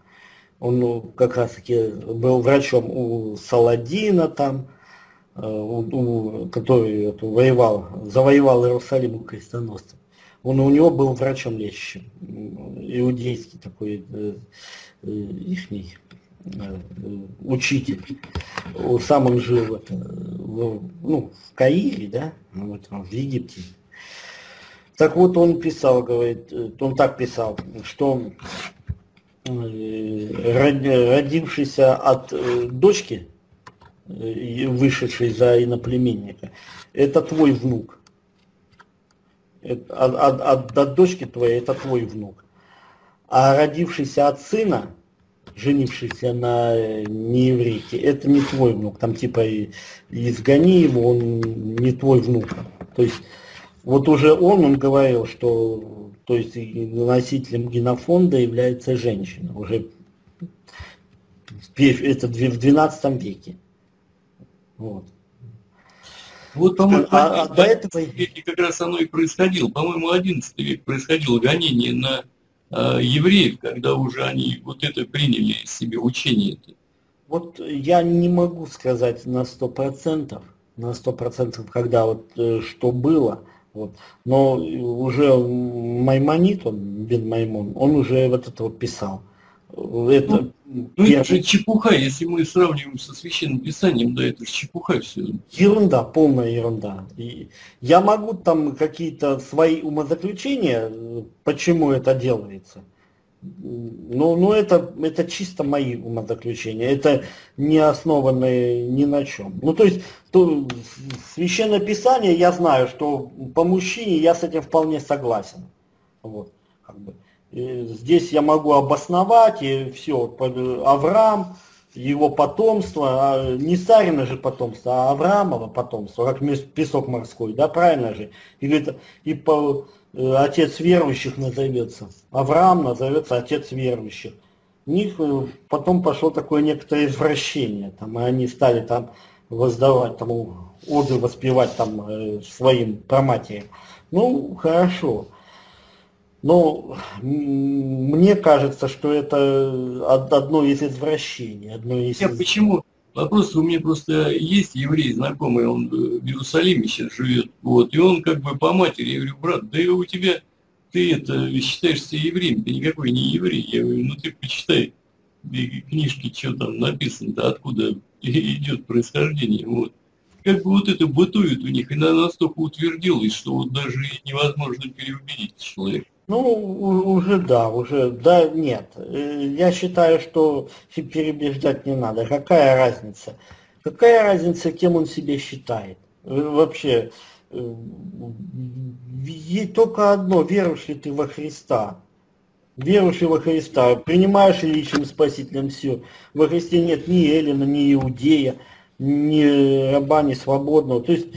Он как раз таки был врачом у Саладина там, который воевал, завоевал Иерусалим у крестоносцев. Он у него был врачом лечащим, иудейский такой ихний учитель. Сам он жил в Каире, да, вот, в Египте. Так вот он писал, говорит, он так писал, что родившийся от дочки, вышедший за иноплеменника, это твой внук. От дочки твоей это твой внук. А родившийся от сына, женившийся на нееврейке, это не твой внук. Там типа изгони его, он не твой внук. То есть вот уже он говорил, что то есть носителем генофонда является женщина. Уже это в 12 веке. Вот. Вот, по-моему, до этого как раз оно и происходило. По-моему, XI век происходило гонение на евреев, когда уже они вот это приняли себе учение. Вот я не могу сказать на 100%, когда вот что было. Вот. Но уже Маймонид, он Бен Маймон, он уже вот это вот писал. Это, это же чепуха, если мы сравниваем со Священным Писанием, да, это же чепуха все. Ерунда, полная ерунда. И я могу там какие-то свои умозаключения, почему это делается, но это чисто мои умозаключения, это не основанные ни на чем. Ну то есть, то Священное Писание, я знаю, что по мужчине я с этим вполне согласен. Вот, как бы. Здесь я могу обосновать, и все, Авраам, его потомство, не Сарина же потомство, а Авраамово потомство, как песок морской, да, правильно же? Отец верующих назовется, Авраам назовется отец верующих. У них потом пошло такое некоторое извращение, там, и они стали там воздавать, там, оды воспевать там своим праматерям. Ну, хорошо. Но мне кажется, что это одно из извращений. Почему? Вопрос у меня просто есть еврей знакомый, он в Иерусалиме сейчас живет, вот, и он как бы по матери, я говорю, брат, да и у тебя, ты это считаешься евреем, ты никакой не еврей, я говорю, ну ты почитай книжки, что там написано-то, откуда идет происхождение, вот. Как бы вот это бытует у них, и она настолько утвердилась, что вот даже невозможно переубедить человека. Ну, нет. Я считаю, что переубеждать не надо. Какая разница? Какая разница, кем он себя считает? Вообще, только одно, веруешь ли ты во Христа? Верующий во Христа, принимаешь ли личным спасителем все? Во Христе нет ни эллина, ни иудея, ни раба, ни свободного. То есть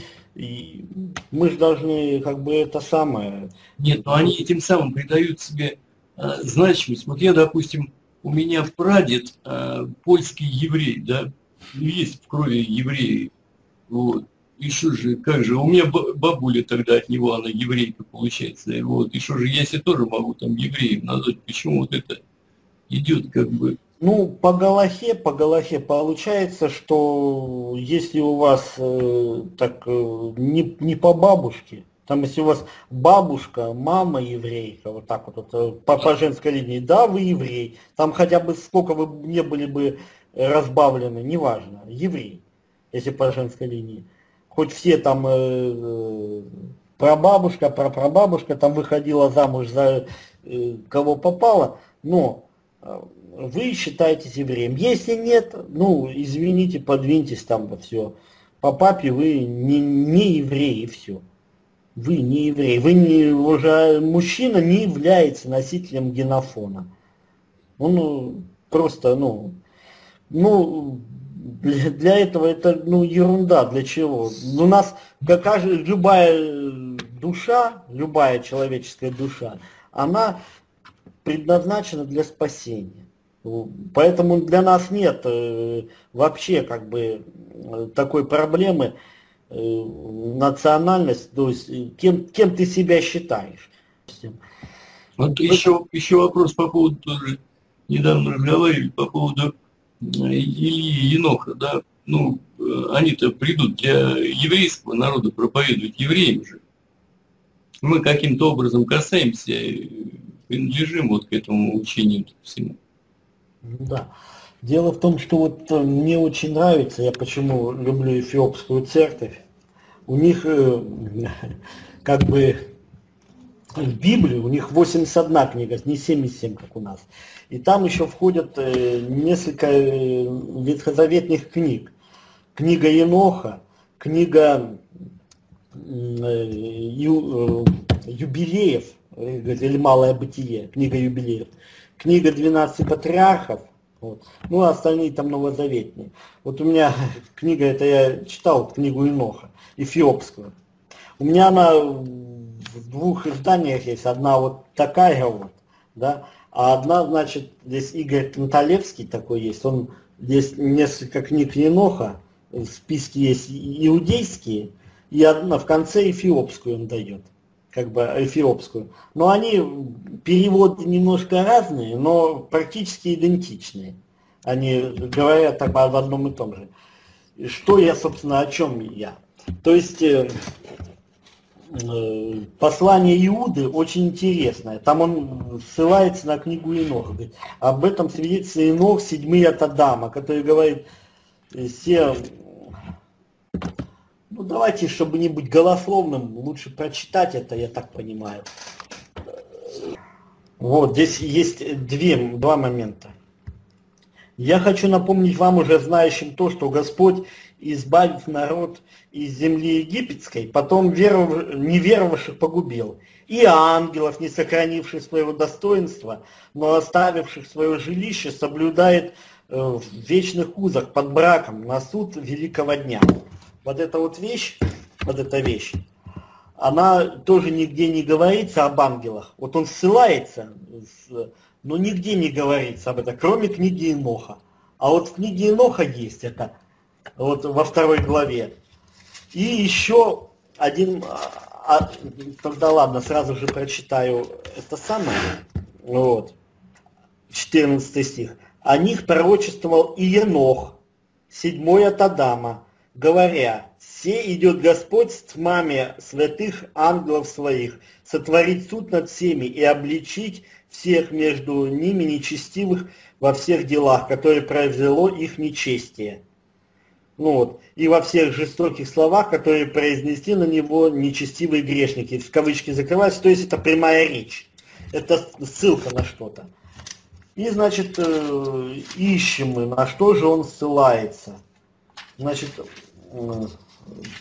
мы же должны как бы это самое... Нет, но они тем самым придают себе значимость. Вот я, допустим, у меня прадед польский еврей, да, есть в крови евреи. Вот. И что же, как же, у меня бабуля тогда от него, она еврейка получается. Да, вот. И что же, я себе тоже могу там евреем назвать, почему вот это идет как бы... Ну, по Галахе получается, что если у вас так не по бабушке, Там если у вас бабушка, мама еврейка, вот так вот, по женской линии, да, вы еврей. Там хотя бы сколько вы не были бы разбавлены, неважно, еврей, если по женской линии. Хоть все там прабабушка, прапрабабушка, там выходила замуж за кого попало, но вы считаетесь евреем. Если нет, ну, извините, подвиньтесь там, вот все. По папе вы не евреи, и все. Вы не еврей, вы не, уже мужчина не является носителем генофона. Он просто, ну для этого это ерунда, для чего? У нас, как любая душа, любая человеческая душа, она предназначена для спасения. Поэтому для нас нет вообще как бы такой проблемы. Национальность, то есть кем ты себя считаешь. Вот еще вопрос по поводу, тоже недавно разговаривали по поводу Ильи и Еноха, да, ну, они-то придут для еврейского народа проповедовать евреям же. Мы каким-то образом касаемся, принадлежим вот к этому учению всему. Да. Дело в том, что вот мне очень нравится, я почему люблю эфиопскую церковь, у них как бы в Библии, у них 81 книга, не 77, как у нас. И там еще входят несколько ветхозаветных книг. Книга Еноха, книга юбилеев, или Малое бытие, книга юбилеев, книга 12 патриархов. Вот. Ну, а остальные там новозаветные. Вот у меня книга, это я читал книгу Еноха, эфиопскую. У меня она в двух изданиях есть. Одна вот такая вот, да, а одна, значит, здесь Игорь Канталевский такой есть. Он здесь несколько книг Еноха, в списке есть иудейские, и одна в конце эфиопскую он дает. Как бы эфиопскую. Но они, переводы немножко разные, но практически идентичные. Они говорят так об одном и том же. Что я, собственно, о чем я? То есть, послание Иуды очень интересное. Там он ссылается на книгу Еноха. Говорит, об этом свидетельствует Енох, седьмый от Адама, который говорит, все... Ну, давайте, чтобы не быть голословным, лучше прочитать это, я так понимаю. Вот, здесь есть два момента. «Я хочу напомнить вам, уже знающим то, что Господь избавит народ из земли египетской, потом неверовавших погубил, и ангелов, не сохранивших своего достоинства, но оставивших свое жилище, соблюдает в вечных узах под браком на суд великого дня». Вот эта вот вещь, она тоже нигде не говорится об ангелах. Вот он ссылается, но нигде не говорится об этом, кроме книги Еноха. А вот в книге Еноха есть это, вот во 2 главе. И еще один, тогда ладно, сразу же прочитаю это самое, вот, 14 стих. «О них пророчествовал и Енох, 7-й от Адама, говоря, «Се идет Господь с тьмами святых ангелов своих, сотворить суд над всеми и обличить всех между ними нечестивых во всех делах, которые произвело их нечестие, и во всех жестоких словах, которые произнесли на него нечестивые грешники». В кавычки закрываются, то есть это прямая речь, это ссылка на что-то. И, значит, ищем мы, на что же он ссылается. Значит,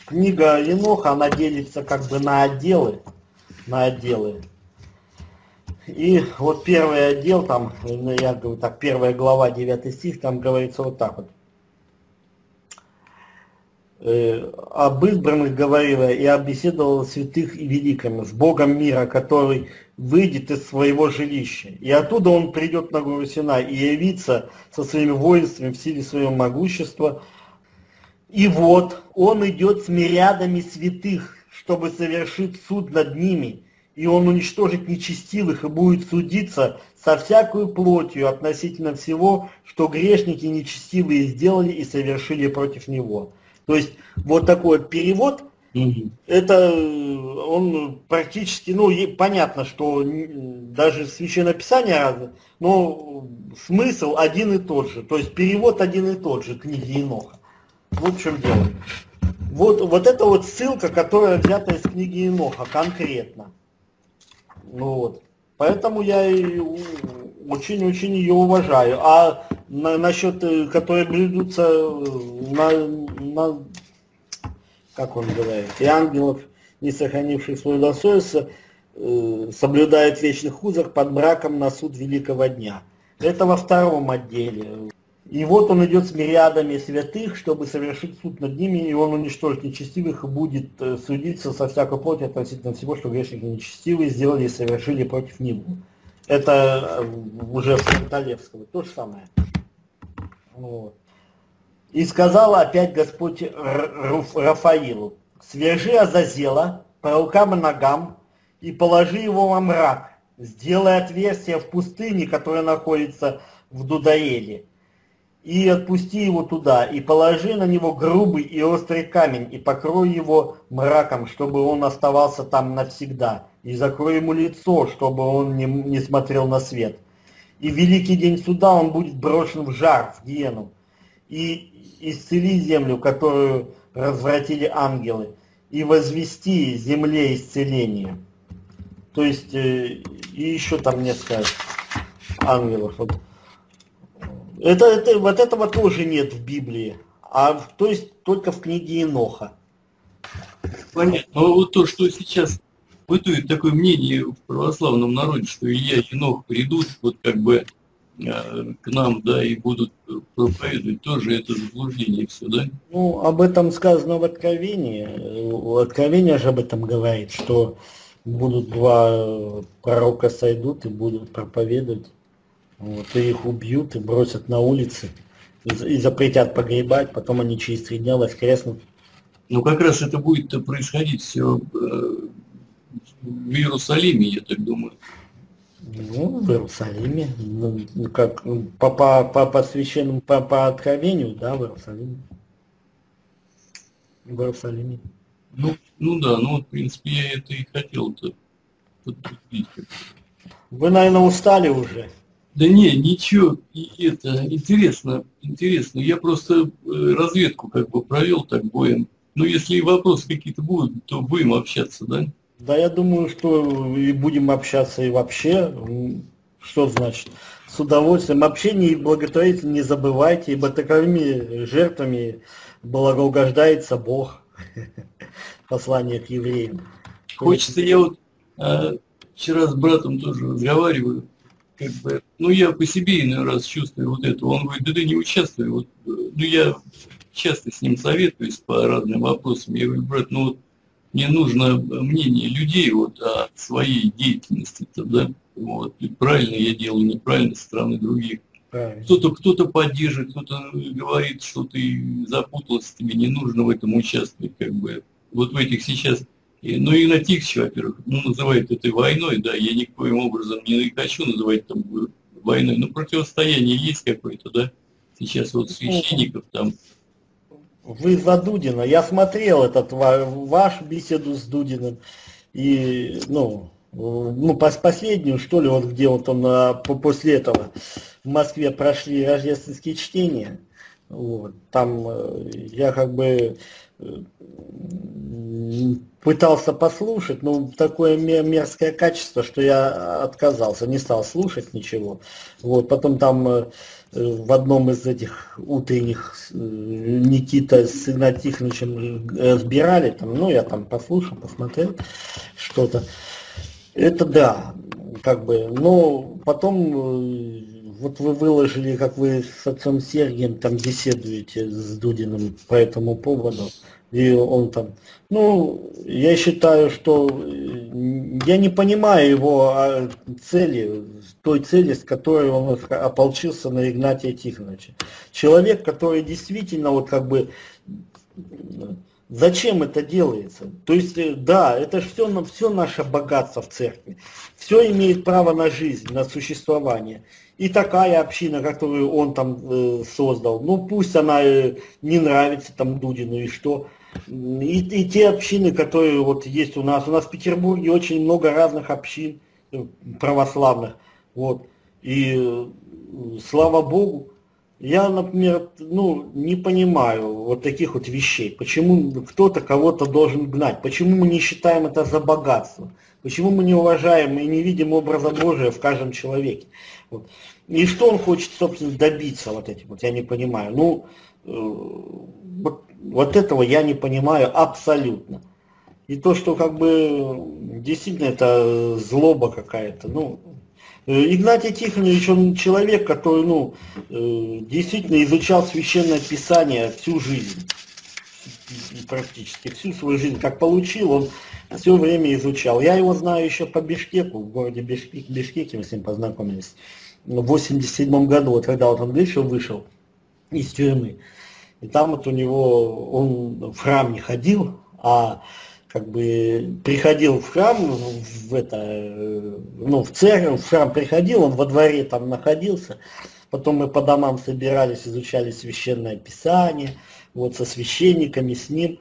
книга Еноха, она делится как бы на отделы, И вот первый отдел, там, я говорю так, 1 глава, 9 стих, там говорится вот так вот. «Об избранных говорила и обеседовала святых и великим, с Богом мира, который выйдет из своего жилища. И оттуда он придет на гору Синай и явится со своими воинствами в силе своего могущества. И вот он идет с мириадами святых, чтобы совершить суд над ними, и он уничтожит нечестивых и будет судиться со всякую плотью относительно всего, что грешники нечестивые сделали и совершили против него». То есть вот такой вот перевод, Это он практически, ну, понятно, что даже Священное Писание разное, но смысл один и тот же, то есть перевод один и тот же книги Еноха. Вот в чем дело. Вот это вот ссылка, которая взята из книги Еноха конкретно. Ну, вот. Поэтому я очень-очень ее уважаю. А насчет, которые блюдутся на как он говорит, и ангелов, не сохранивших свое достоинство, соблюдают в вечных узах под браком на суд великого дня. Это во втором отделе. И вот он идет с мириадами святых, чтобы совершить суд над ними, и он уничтожит нечестивых и будет судиться со всякой плоти относительно всего, что грешники нечестивые сделали и совершили против него. Это уже Святолевского, то же самое. Вот. И сказал опять Господь Рафаилу: «Свержи Азазела по рукам и ногам и положи его во мрак, сделай отверстие в пустыне, которое находится в Дудаэле, и отпусти его туда, и положи на него грубый и острый камень, и покрой его мраком, чтобы он оставался там навсегда, и закрой ему лицо, чтобы он не смотрел на свет. И в великий день суда он будет брошен в жар, в гиену. И исцели землю, которую развратили ангелы, и возвести земле исцеление». То есть, и еще там несколько ангелов. Вот. Вот этого тоже нет в Библии, то есть только в книге Еноха. Понятно. А вот то, что сейчас бытует такое мнение в православном народе, что Илья и Енох придут, вот как бы к нам, да, и будут проповедовать, тоже это заблуждение все, да? Ну, об этом сказано в Откровении. Откровение же об этом говорит, что будут два пророка сойдут и будут проповедовать, вот, и их убьют и бросят на улицы, и запретят погребать, потом они через 3 дня воскреснут. Ну, как раз это будет происходить все в Иерусалиме, я так думаю. Ну, в Иерусалиме, как по священному, по откровению, да, в Иерусалиме. В Иерусалиме. Ну да, ну в принципе я это и хотел-то подтвердить. Вы, наверное, устали уже. Да не, ничего, и это интересно. Я просто разведку как бы провел так боем. Но если и вопросы какие-то будут, то будем общаться, да? Да, я думаю, что и будем общаться, и вообще, что значит, с удовольствием. Общение и благотворительность не забывайте, ибо таковыми жертвами благоугождается Бог. Послание к евреям. Хочется, я вот вчера с братом тоже разговариваю, как бы, ну я по себе иной раз чувствую вот это. Он говорит: да ты не участвуй. Вот, ну я часто с ним советуюсь по разным вопросам. Я говорю: брат, ну вот мне нужно мнение людей вот о своей деятельности-то, да, вот, и правильно я делаю, неправильно со стороны других. Кто-то поддерживает, кто-то говорит, что ты запутался, тебе не нужно в этом участвовать, как бы. Вот в этих сейчас, ну и на Тиховича, во-первых, ну называют это войной, да, я никоим образом не хочу называть там войной, но противостояние есть какое-то, да, сейчас вот священников там. Вы за Дудина. Я смотрел этот ваш беседу с Дудиным, и, ну последнюю, что ли, вот где вот он после этого в Москве прошли рождественские чтения. Вот. Там я как бы пытался послушать, но такое мерзкое качество, что я отказался, не стал слушать ничего. Вот. Потом там в одном из этих утренних Никита с Игнатием Тихоновичем разбирали, там, ну я там послушал, посмотрел что-то. Это да, как бы, но потом вот вы выложили, как вы с отцом Сергием там беседуете с Дудиным по этому поводу, и он там, ну, я считаю, что я не понимаю его цели, той цели, с которой он ополчился на Игнатия Тихоновича. Человек, который действительно, вот как бы, зачем это делается? То есть, да, это же все наше богатство в церкви, все имеет право на жизнь, на существование. И такая община, которую он там создал, ну пусть она не нравится там Дудину и что, И те общины, которые вот есть у нас в Петербурге очень много разных общин православных, вот, и слава Богу, я, например, не понимаю вот таких вот вещей, почему кто-то кого-то должен гнать, почему мы не считаем это за богатство, почему мы не уважаем и не видим образа Божия в каждом человеке, вот. И что он хочет, собственно, добиться вот этим, вот я не понимаю, вот этого я не понимаю абсолютно. И то, что как бы действительно это злоба какая-то. Игнатий Тихонович, он человек, который действительно изучал Священное Писание всю жизнь, практически всю свою жизнь, как получил, он все время изучал. Я его знаю еще по Бишкеку, в городе Бишкеке мы с ним познакомились, в 87 году, вот, когда вот он вышел из тюрьмы. И там вот у него, он в храм не ходил, а как бы приходил в храм, в церковь, в храм приходил, он во дворе там находился, потом мы по домам собирались, изучали Священное Писание, вот со священниками, с ним,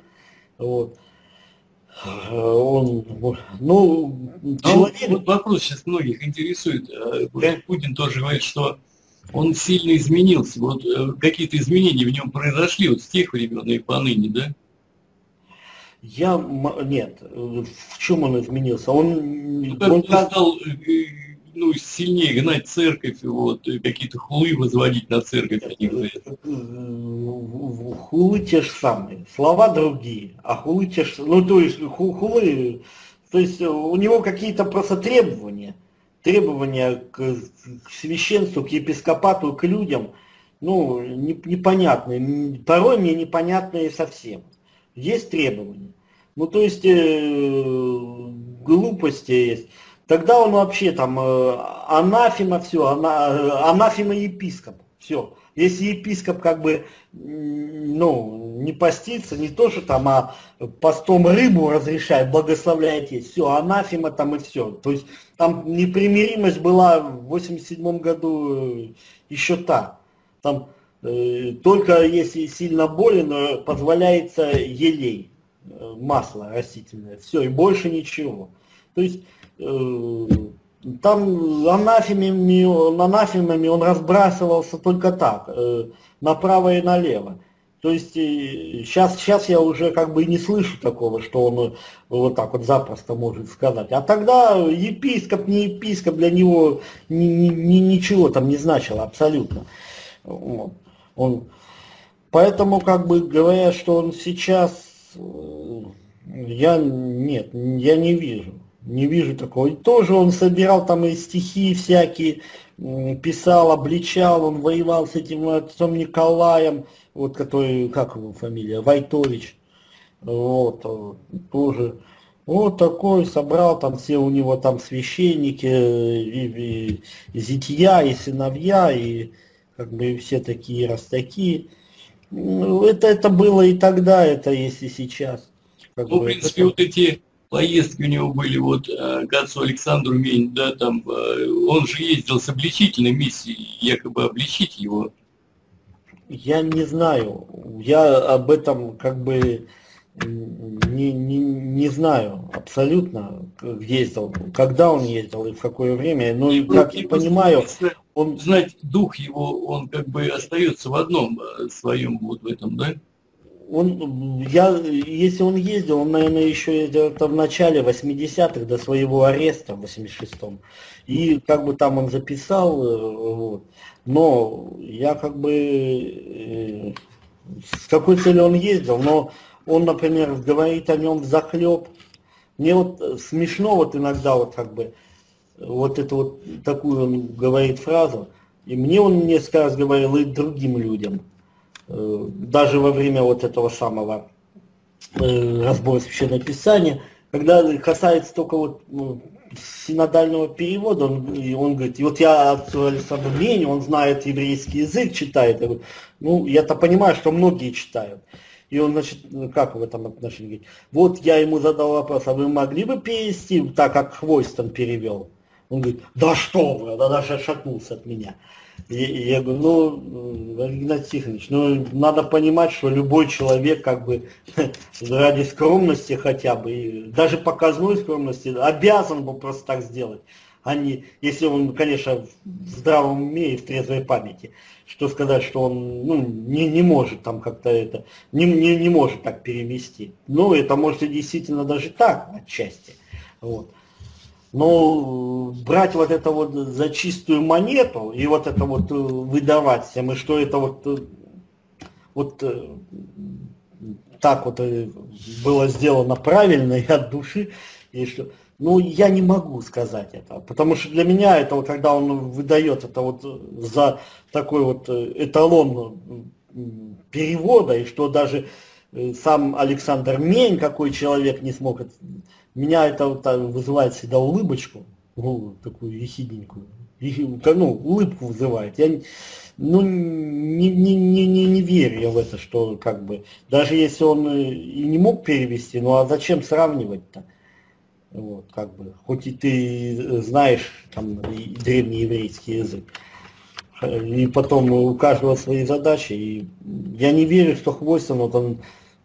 вот. Человек... Вот вопрос сейчас многих интересует, да? Путин тоже говорит, что он сильно изменился, вот какие-то изменения в нем произошли вот с тех времен и поныне, да? Нет, в чем он изменился? Он стал сильнее гнать церковь, вот, какие-то хулы возводить на церковь. Хулы те же самые, слова другие, а хулы те же самые, то есть у него какие-то просто требования к священству, к епископату, к людям, непонятные, порой мне непонятные совсем. Есть требования. Глупости есть. Тогда он вообще там анафема все, анафема епископ, все. Если епископ как бы, не постится, не то, что там, а постом рыбу разрешает, благословляет есть, все, анафема там и все. То есть там непримиримость была в 87 году еще та. Там только если сильно болен, позволяется елей, масло растительное, все, и больше ничего. То есть там анафемами он разбрасывался только так, направо и налево. То есть сейчас я уже как бы и не слышу такого, что он вот так вот запросто может сказать. А тогда епископ, не епископ, для него ничего там не значило абсолютно. Вот. Поэтому, как бы говоря, что он сейчас, я не вижу такого. И тоже он собирал там и стихи всякие, писал, обличал, он воевал с этим отцом Николаем, вот который, как его фамилия, Войтович, вот, тоже, вот такой, собрал там все у него там священники, и зятья, и сыновья, и как бы все такие растаки. Это было и тогда, это есть и сейчас. В принципе, вот эти поездки у него были вот к отцу Александру Мень, да, там он же ездил с обличительной миссией, якобы обличить его. Я не знаю, я об этом как бы не знаю абсолютно, ездил, когда он ездил и в какое время, но как я понимаю. Он, знать, дух его, он как бы остается в одном своем, вот в этом, да? Если он ездил, он, наверное, еще ездил в начале 80-х, до своего ареста в 86-м. И как бы там он записал, вот. Но я как бы, с какой целью он ездил, но он, например, говорит о нем взахлеб. Мне вот смешно вот иногда вот как бы, вот эту вот такую он говорит фразу, и мне он несколько раз говорил, и другим людям, даже во время вот этого самого разбора Священного Писания, когда касается только вот синодального перевода, он говорит, и вот я отцу Александру Меню, он знает еврейский язык, читает, я говорю, я-то понимаю, что многие читают. И он, значит, как в этом отношении говорит, вот я ему задал вопрос, а вы могли бы перевести так, как Хвойстон перевел? Он говорит, да что вы, она даже отшатнулся от меня. И я говорю, ну, Игнатий Тихонович, ну, надо понимать, что любой человек, как бы, ради скромности хотя бы, и даже показной скромности, обязан был просто так сделать. А не, если он, конечно, в здравом уме и в трезвой памяти, что сказать, что он ну, не может там как-то это, не может так перевести. Ну, это может и действительно даже так, отчасти. Вот. Но брать вот это вот за чистую монету и вот это вот выдавать всем, и что это вот так вот было сделано правильно и от души, и что... Ну, я не могу сказать это, потому что для меня это, когда он выдает это вот за такой вот эталон перевода, и что даже сам Александр Мень, какой человек, не смог, меня это вот вызывает всегда улыбочку, ну, такую ехидненькую, ну, улыбку вызывает. Я ну, не верю я в это, что как бы, даже если он и не мог перевести, ну а зачем сравнивать-то? Вот, как бы, хоть и ты знаешь там и древний еврейский язык, и потом у каждого свои задачи, и я не верю, что Хвойстон, вот он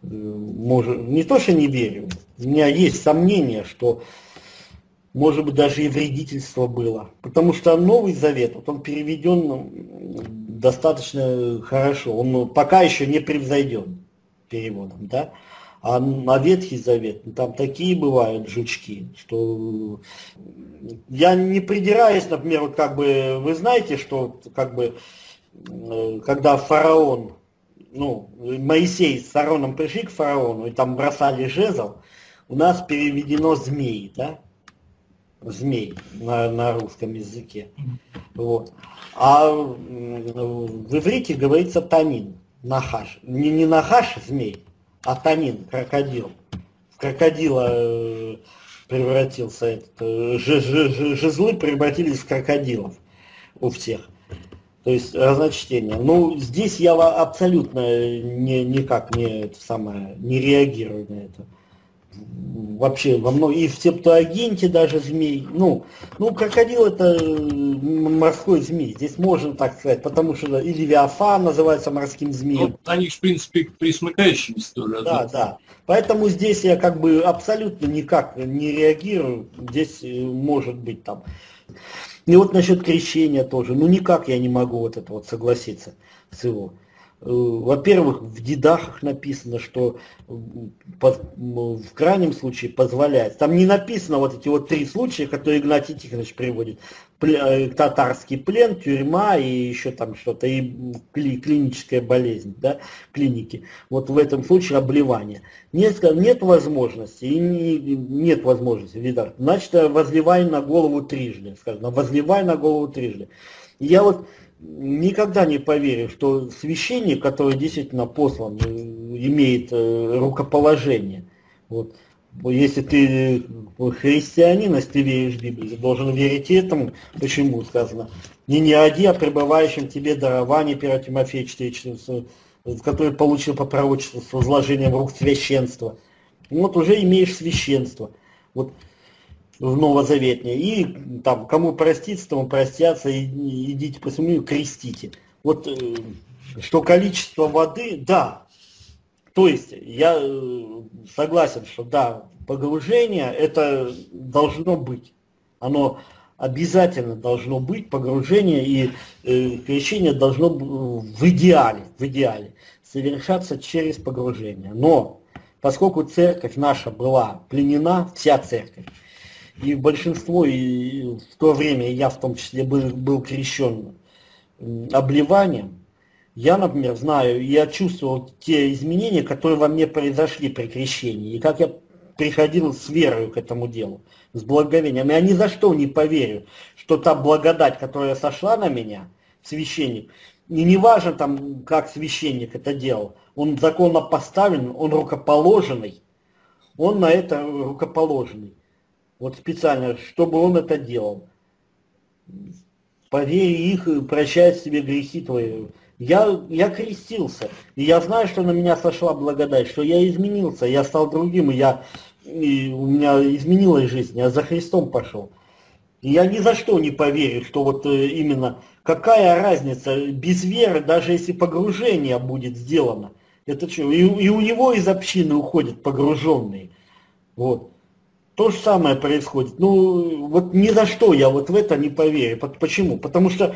может, не то что не верю, у меня есть сомнения, что может быть даже и вредительство было, потому что Новый Завет, вот он переведен достаточно хорошо, он пока еще не превзойден переводом, да? А на Ветхий Завет, там такие бывают жучки, что я не придираюсь, например, вот как бы, вы знаете, что как бы, когда фараон, ну, Моисей с Аароном пришли к фараону и там бросали жезл, у нас переведено змей, да? Змей на русском языке. Вот. А в иврите говорится танин, нахаш, не нахаш змей, а танин, крокодил. В крокодила превратился этот. Жезлы превратились в крокодилов у всех. То есть разночтение. Ну, здесь я абсолютно никак не реагирую на это. Вообще во многом. И в Септуагинте даже змей. Ну, крокодил это морской змей. Здесь можно так сказать, потому что и Левиафан называется морским змеем. Ну, они, в принципе, присмыкающимися тоже. Да, да. Поэтому здесь я как бы абсолютно никак не реагирую. Здесь может быть там. И вот насчет крещения тоже. Ну, никак я не могу вот это вот согласиться с его. Во-первых, в дидахах написано, что в крайнем случае позволяет. Там не написано вот эти вот три случая, которые Игнатий Тихонович приводит. Татарский плен, тюрьма и еще там что-то, и клиническая болезнь, да, клиники. Вот в этом случае обливание. Нет возможности, нет возможности в дидахах. Значит, возливай на голову трижды, сказано, возливай на голову трижды. Я вот никогда не поверю, что священник, который действительно послан, имеет рукоположение. Вот. Если ты христианин, если ты веришь в Библию, ты должен верить этому. Почему сказано? Не оди, а пребывающим тебе дарование, 1 Тимофея 4:14, который получил по пророчеству с возложением рук священства. Вот уже имеешь священство. Вот. В новозаветне, и там, кому проститься, тому простятся, и идите по сумму, крестите. Вот, что количество воды, да, то есть, я согласен, что да, погружение, это должно быть, оно обязательно должно быть, погружение и крещение должно в идеале совершаться через погружение. Но, поскольку церковь наша была пленена, вся церковь, и большинство, и в то время я в том числе был крещен обливанием, я, например, знаю, я чувствовал те изменения, которые во мне произошли при крещении, и как я приходил с верою к этому делу, с благоговением. Я ни за что не поверю, что та благодать, которая сошла на меня, священник, и не важно там, как священник это делал, он законно поставлен, он рукоположенный, он на это рукоположенный. Вот специально, чтобы он это делал. Поверь их, прощает себе грехи твои. Я крестился, и я знаю, что на меня сошла благодать, что я изменился, я стал другим, и у меня изменилась жизнь, я за Христом пошел. И я ни за что не поверю, что вот именно какая разница, без веры, даже если погружение будет сделано. Это что? И у него из общины уходят погруженные. Вот. То же самое происходит. Ну, вот ни за что я вот в это не поверю. Почему? Потому что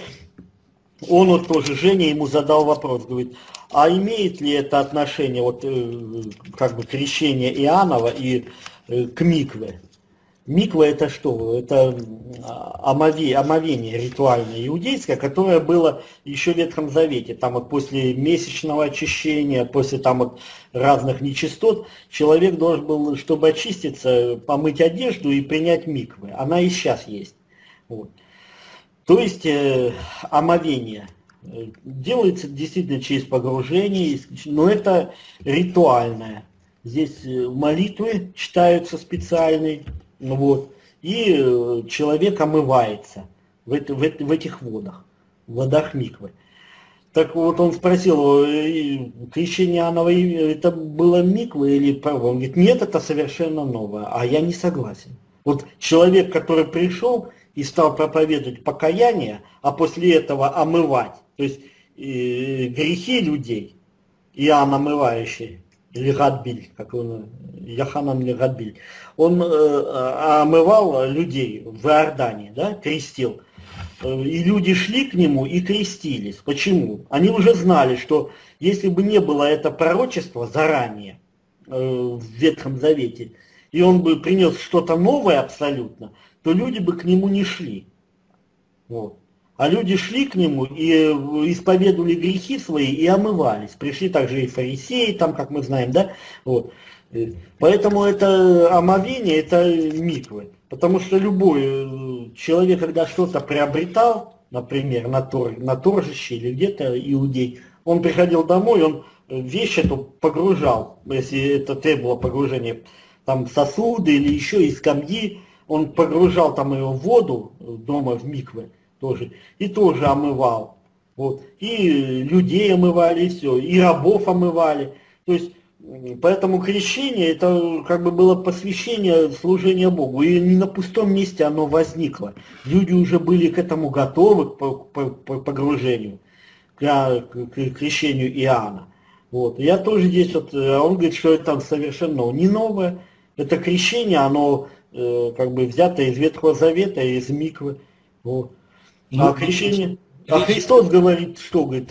он вот тоже, Женя ему задал вопрос, говорит, а имеет ли это отношение вот как бы крещение Иоаннова и к микве? Миква это что? Это омовение ритуальное иудейское, которое было еще в Ветхом Завете. Там вот после месячного очищения, после там вот разных нечистот, человек должен был, чтобы очиститься, помыть одежду и принять миквы. Она и сейчас есть. Вот. То есть омовение делается действительно через погружение, но это ритуальное. Здесь молитвы читаются специальные. Вот. И человек омывается в этих водах, в водах миквы. Так вот он спросил, крещение Иоаннова это было миквы или право? Он говорит, нет, это совершенно новое, а я не согласен. Вот человек, который пришел и стал проповедовать покаяние, а после этого омывать, то есть грехи людей, Иоанн омывающий, Легатбиль, как он, Яханан Легатбиль, он омывал людей в Иордании, да, крестил. И люди шли к нему и крестились. Почему? Они уже знали, что если бы не было это пророчество заранее в Ветхом Завете, и он бы принес что-то новое абсолютно, то люди бы к нему не шли. Вот. А люди шли к нему и исповедовали грехи свои и омывались. Пришли также и фарисеи, там, как мы знаем, да? Вот. Поэтому это омовение, это миквы. Потому что любой человек, когда что-то приобретал, например, на торжище или где-то иудей, он приходил домой, он вещь эту погружал, если это требовало погружения, там сосуды или еще и скамьи, он погружал там ее в воду дома в миквы. И тоже омывал. Вот. И людей омывали, и все, и рабов омывали. То есть, поэтому крещение, это как бы было посвящение служения Богу. И не на пустом месте оно возникло. Люди уже были к этому готовы, к погружению, к крещению Иоанна. Вот. Я тоже здесь, вот, он говорит, что это совершенно не новое. Это крещение, оно как бы взято из Ветхого Завета, из миквы. Вот. А крещение, а Христос говорит, что говорит,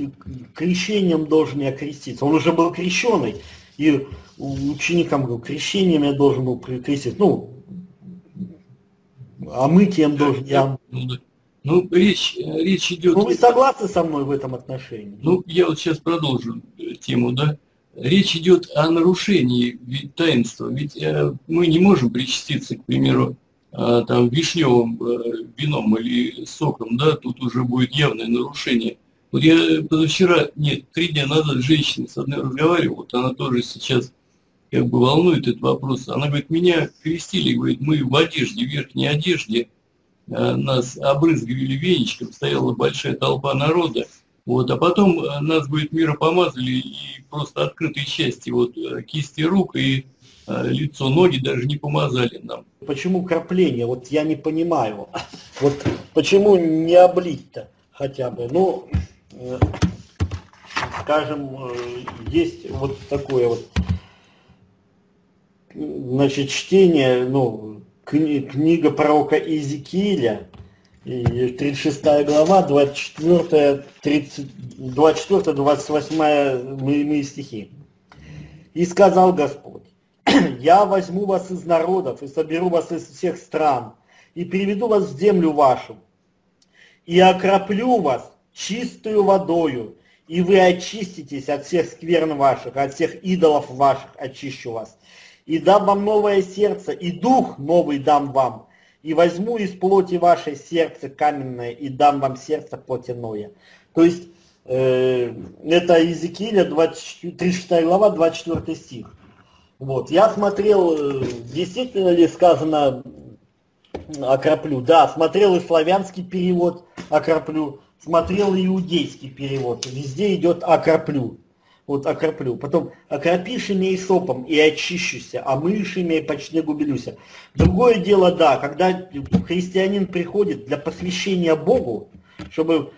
крещением должен я креститься. Он уже был крещеный, и ученикам говорил, крещением я должен был креститься. Ну, омытием должен я. Ну, речь идет. Ну, вы согласны со мной в этом отношении? Ну, я вот сейчас продолжу тему, да. Речь идет о нарушении таинства. Ведь мы не можем причаститься, к примеру, там вишневым вином или соком, да, тут уже будет явное нарушение. Вот я позавчера, нет, 3 дня назад женщина с одной разговаривала, вот она тоже сейчас как бы волнует этот вопрос. Она говорит, меня крестили, говорит, мы в одежде, в верхней одежде, нас обрызгивали веничком, стояла большая толпа народа, вот, а потом нас, говорит, миропомазали и просто открытые части, вот, кисти рук и лицо, ноги даже не помазали нам. Почему крапление? Вот я не понимаю. Вот почему не облить-то хотя бы? Ну, скажем, есть вот такое вот, значит, чтение, ну, книга пророка Иезекииля, 36 глава, 24-28 стихи. «И сказал Господь, я возьму вас из народов, и соберу вас из всех стран, и приведу вас в землю вашу, и окроплю вас чистою водою, и вы очиститесь от всех скверн ваших, от всех идолов ваших очищу вас, и дам вам новое сердце, и дух новый дам вам, и возьму из плоти вашей сердце каменное, и дам вам сердце плотяное». То есть, это Иезекииля, 36 глава, 24 стих. Вот, я смотрел, действительно ли сказано «окроплю». Да, смотрел и славянский перевод «окроплю», смотрел и иудейский перевод. Везде идет «окроплю». вот окроплю. Потом окропишь имей сопом и очищуся, а мышь имей почти губелюся. Другое дело, да, когда христианин приходит для посвящения Богу, чтобы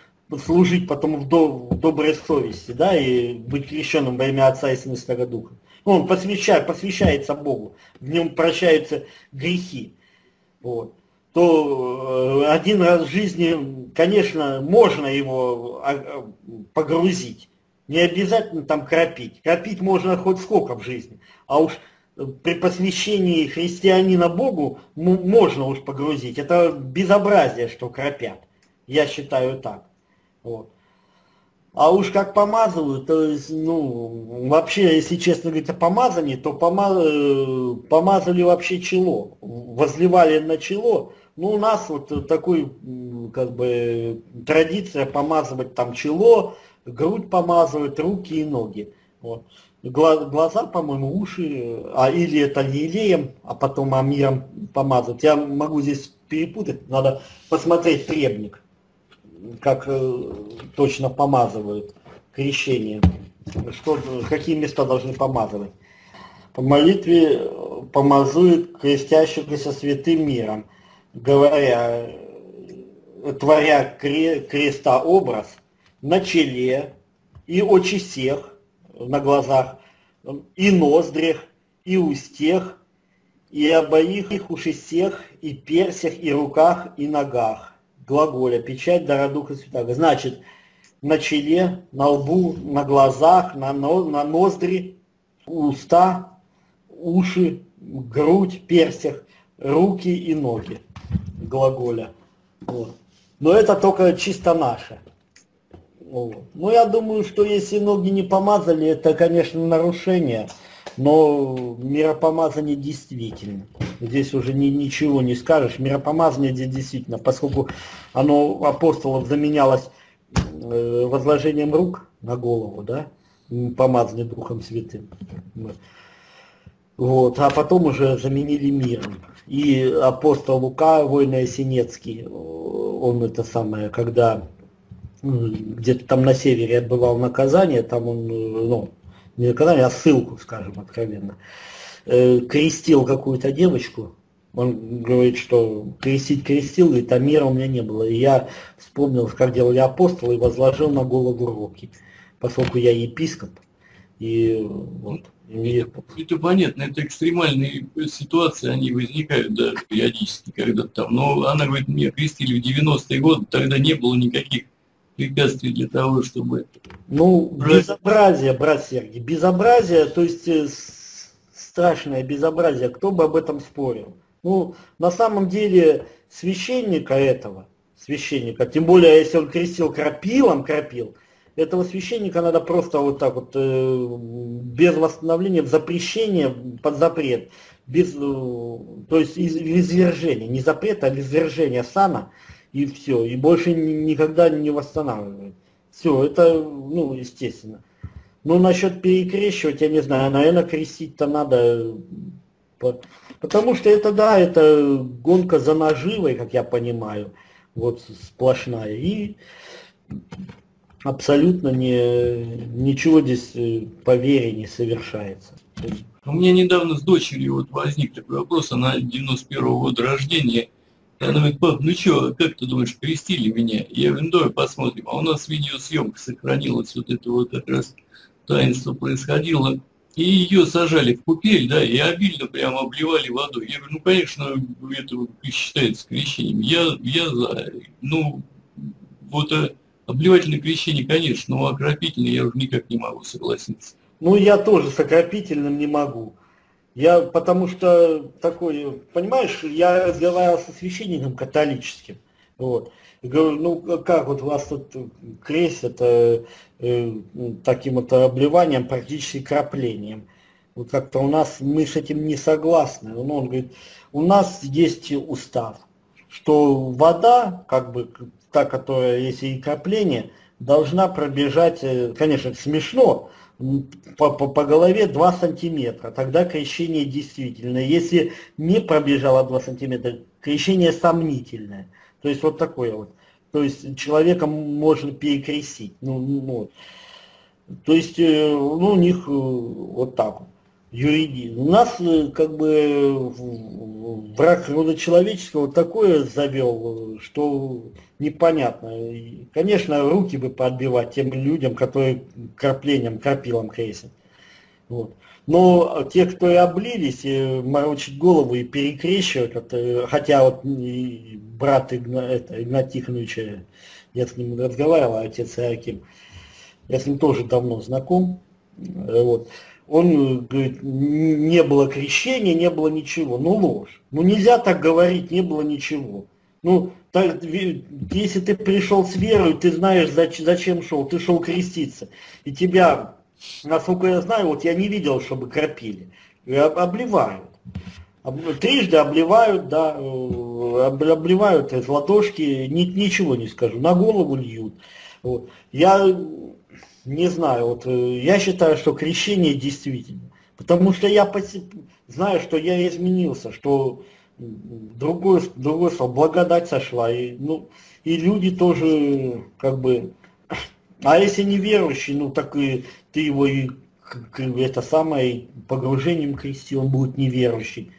служить потом в доброй совести, да, и быть крещенным во имя Отца и Сына и Святого Духа. Он посвящается Богу, в нем прощаются грехи. Вот. То один раз в жизни, конечно, можно его погрузить. Не обязательно там кропить. Кропить можно хоть сколько в жизни. А уж при посвящении христианина Богу можно уж погрузить. Это безобразие, что кропят. Я считаю так. Вот. А уж как помазывают, то есть, ну, вообще, если честно говорить о помазании, то помазали вообще чело, возливали на чело. Ну, у нас вот такой, как бы, традиция помазывать там чело, грудь помазывать, руки и ноги. Вот. Глаза, по-моему, уши, а или это елеем, а потом амиром помазывать. Я могу здесь перепутать, надо посмотреть требник, как точно помазывают крещение, что, какие места должны помазывать. По молитве помазуют крестящихся святым миром, говоря, творя крестообраз на челе и очистех, на глазах, и ноздрях, и устех, и обоих их ушестех, и персях, и руках, и ногах. Глаголя, печать дара Духа Святаго. Значит, на челе, на лбу, на глазах, на ноздри, уста, уши, грудь, персях, руки и ноги. Глаголя. Вот. Но это только чисто наше. Вот. Ну, я думаю, что если ноги не помазали, это, конечно, нарушение, но миропомазание действительно. Здесь уже ничего не скажешь. Миропомазание здесь действительно, поскольку оно апостолов заменялось возложением рук на голову, да, помазание Духом Святым. Вот. А потом уже заменили миром. И апостол Лука, Война Осинецкий, он это самое, когда где-то там на севере отбывал наказание, там он, ну, не наказание, а ссылку, скажем откровенно, крестил какую-то девочку, он говорит, что крестил, и там мира у меня не было. И я вспомнил, как делали апостолы, и возложил на голову руки, поскольку я епископ. И вот. Это понятно, это экстремальные ситуации, они возникают, да, периодически когда-то там. Но она говорит, меня крестили в 90-е годы, тогда не было никаких препятствий для того, чтобы... Ну, безобразие, брат Сергий, безобразие, то есть... страшное безобразие, кто бы об этом спорил. Ну, на самом деле, священника, тем более, если он крестил крапилом, этого священника надо просто вот так вот, без восстановления, в запрещение, под запрет, без, то есть, извержение, не запрет, а извержение сана, и все, и больше никогда не восстанавливает. Все, это, ну, естественно. Ну, насчет перекрещивать, я не знаю, наверное, крестить-то надо, потому что это, да, это гонка за наживой, как я понимаю, вот сплошная, и абсолютно ничего здесь по вере не совершается. У меня недавно с дочерью вот возник такой вопрос, она 91-го года рождения, и она говорит, пап, ну что, как ты думаешь, крестили меня? Я говорю, ну давай посмотрим, а у нас видеосъемка сохранилась, вот это вот как раз... таинство происходило, и ее сажали в купель, да, и обильно прямо обливали водой. Я говорю, ну, конечно, это считается крещением. Я за, ну, вот обливательное крещение, конечно, но окропительное я уже никак не могу согласиться. Ну, я тоже с окропительным не могу. Я, потому что такой, понимаешь, я разговаривал со священником католическим, вот. Говорю, ну как вот вас тут крестят таким вот обливанием, практически краплением. Вот как-то у нас, мы с этим не согласны. Но он говорит, у нас есть устав, что вода, как бы та, которая есть и крапление, должна пробежать, конечно, смешно, по голове 2 сантиметра, тогда крещение действительное. Если не пробежало 2 сантиметра, крещение сомнительное. То есть вот такое вот. То есть человека можно перекрестить. Ну, вот. То есть, ну, у них вот так вот. Юридизм. У нас как бы враг рода человеческого такое завел, что непонятно. И, конечно, руки бы подбивать тем людям, которые крапилом крестят. Вот. Но те, кто и облились, и морочат голову и перекрещивают, это, хотя вот брат Игнатия Тихоновича, я с ним разговаривал, отец Иоаким, я с ним тоже давно знаком. Вот. Он говорит, не было крещения, не было ничего. Ну ложь. Ну нельзя так говорить, не было ничего. Ну, так, если ты пришел с верой, ты знаешь, зачем шел. Ты шел креститься. И тебя, насколько я знаю, вот я не видел, чтобы крапили. Обливают. Трижды обливают, да, обливают из ладошки, ничего не скажу. На голову льют. Вот. Не знаю, вот я считаю, что крещение действительно. Потому что я знаю, что я изменился, что другое слово, благодать сошла. И, ну, и люди тоже как бы. А если неверующий, ну так и ты его и это самое погружением крести, он будет неверующий.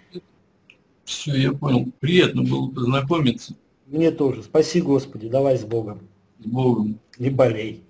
Все, я понял. Приятно было познакомиться. Мне тоже. Спаси Господи, давай с Богом. С Богом. Не болей.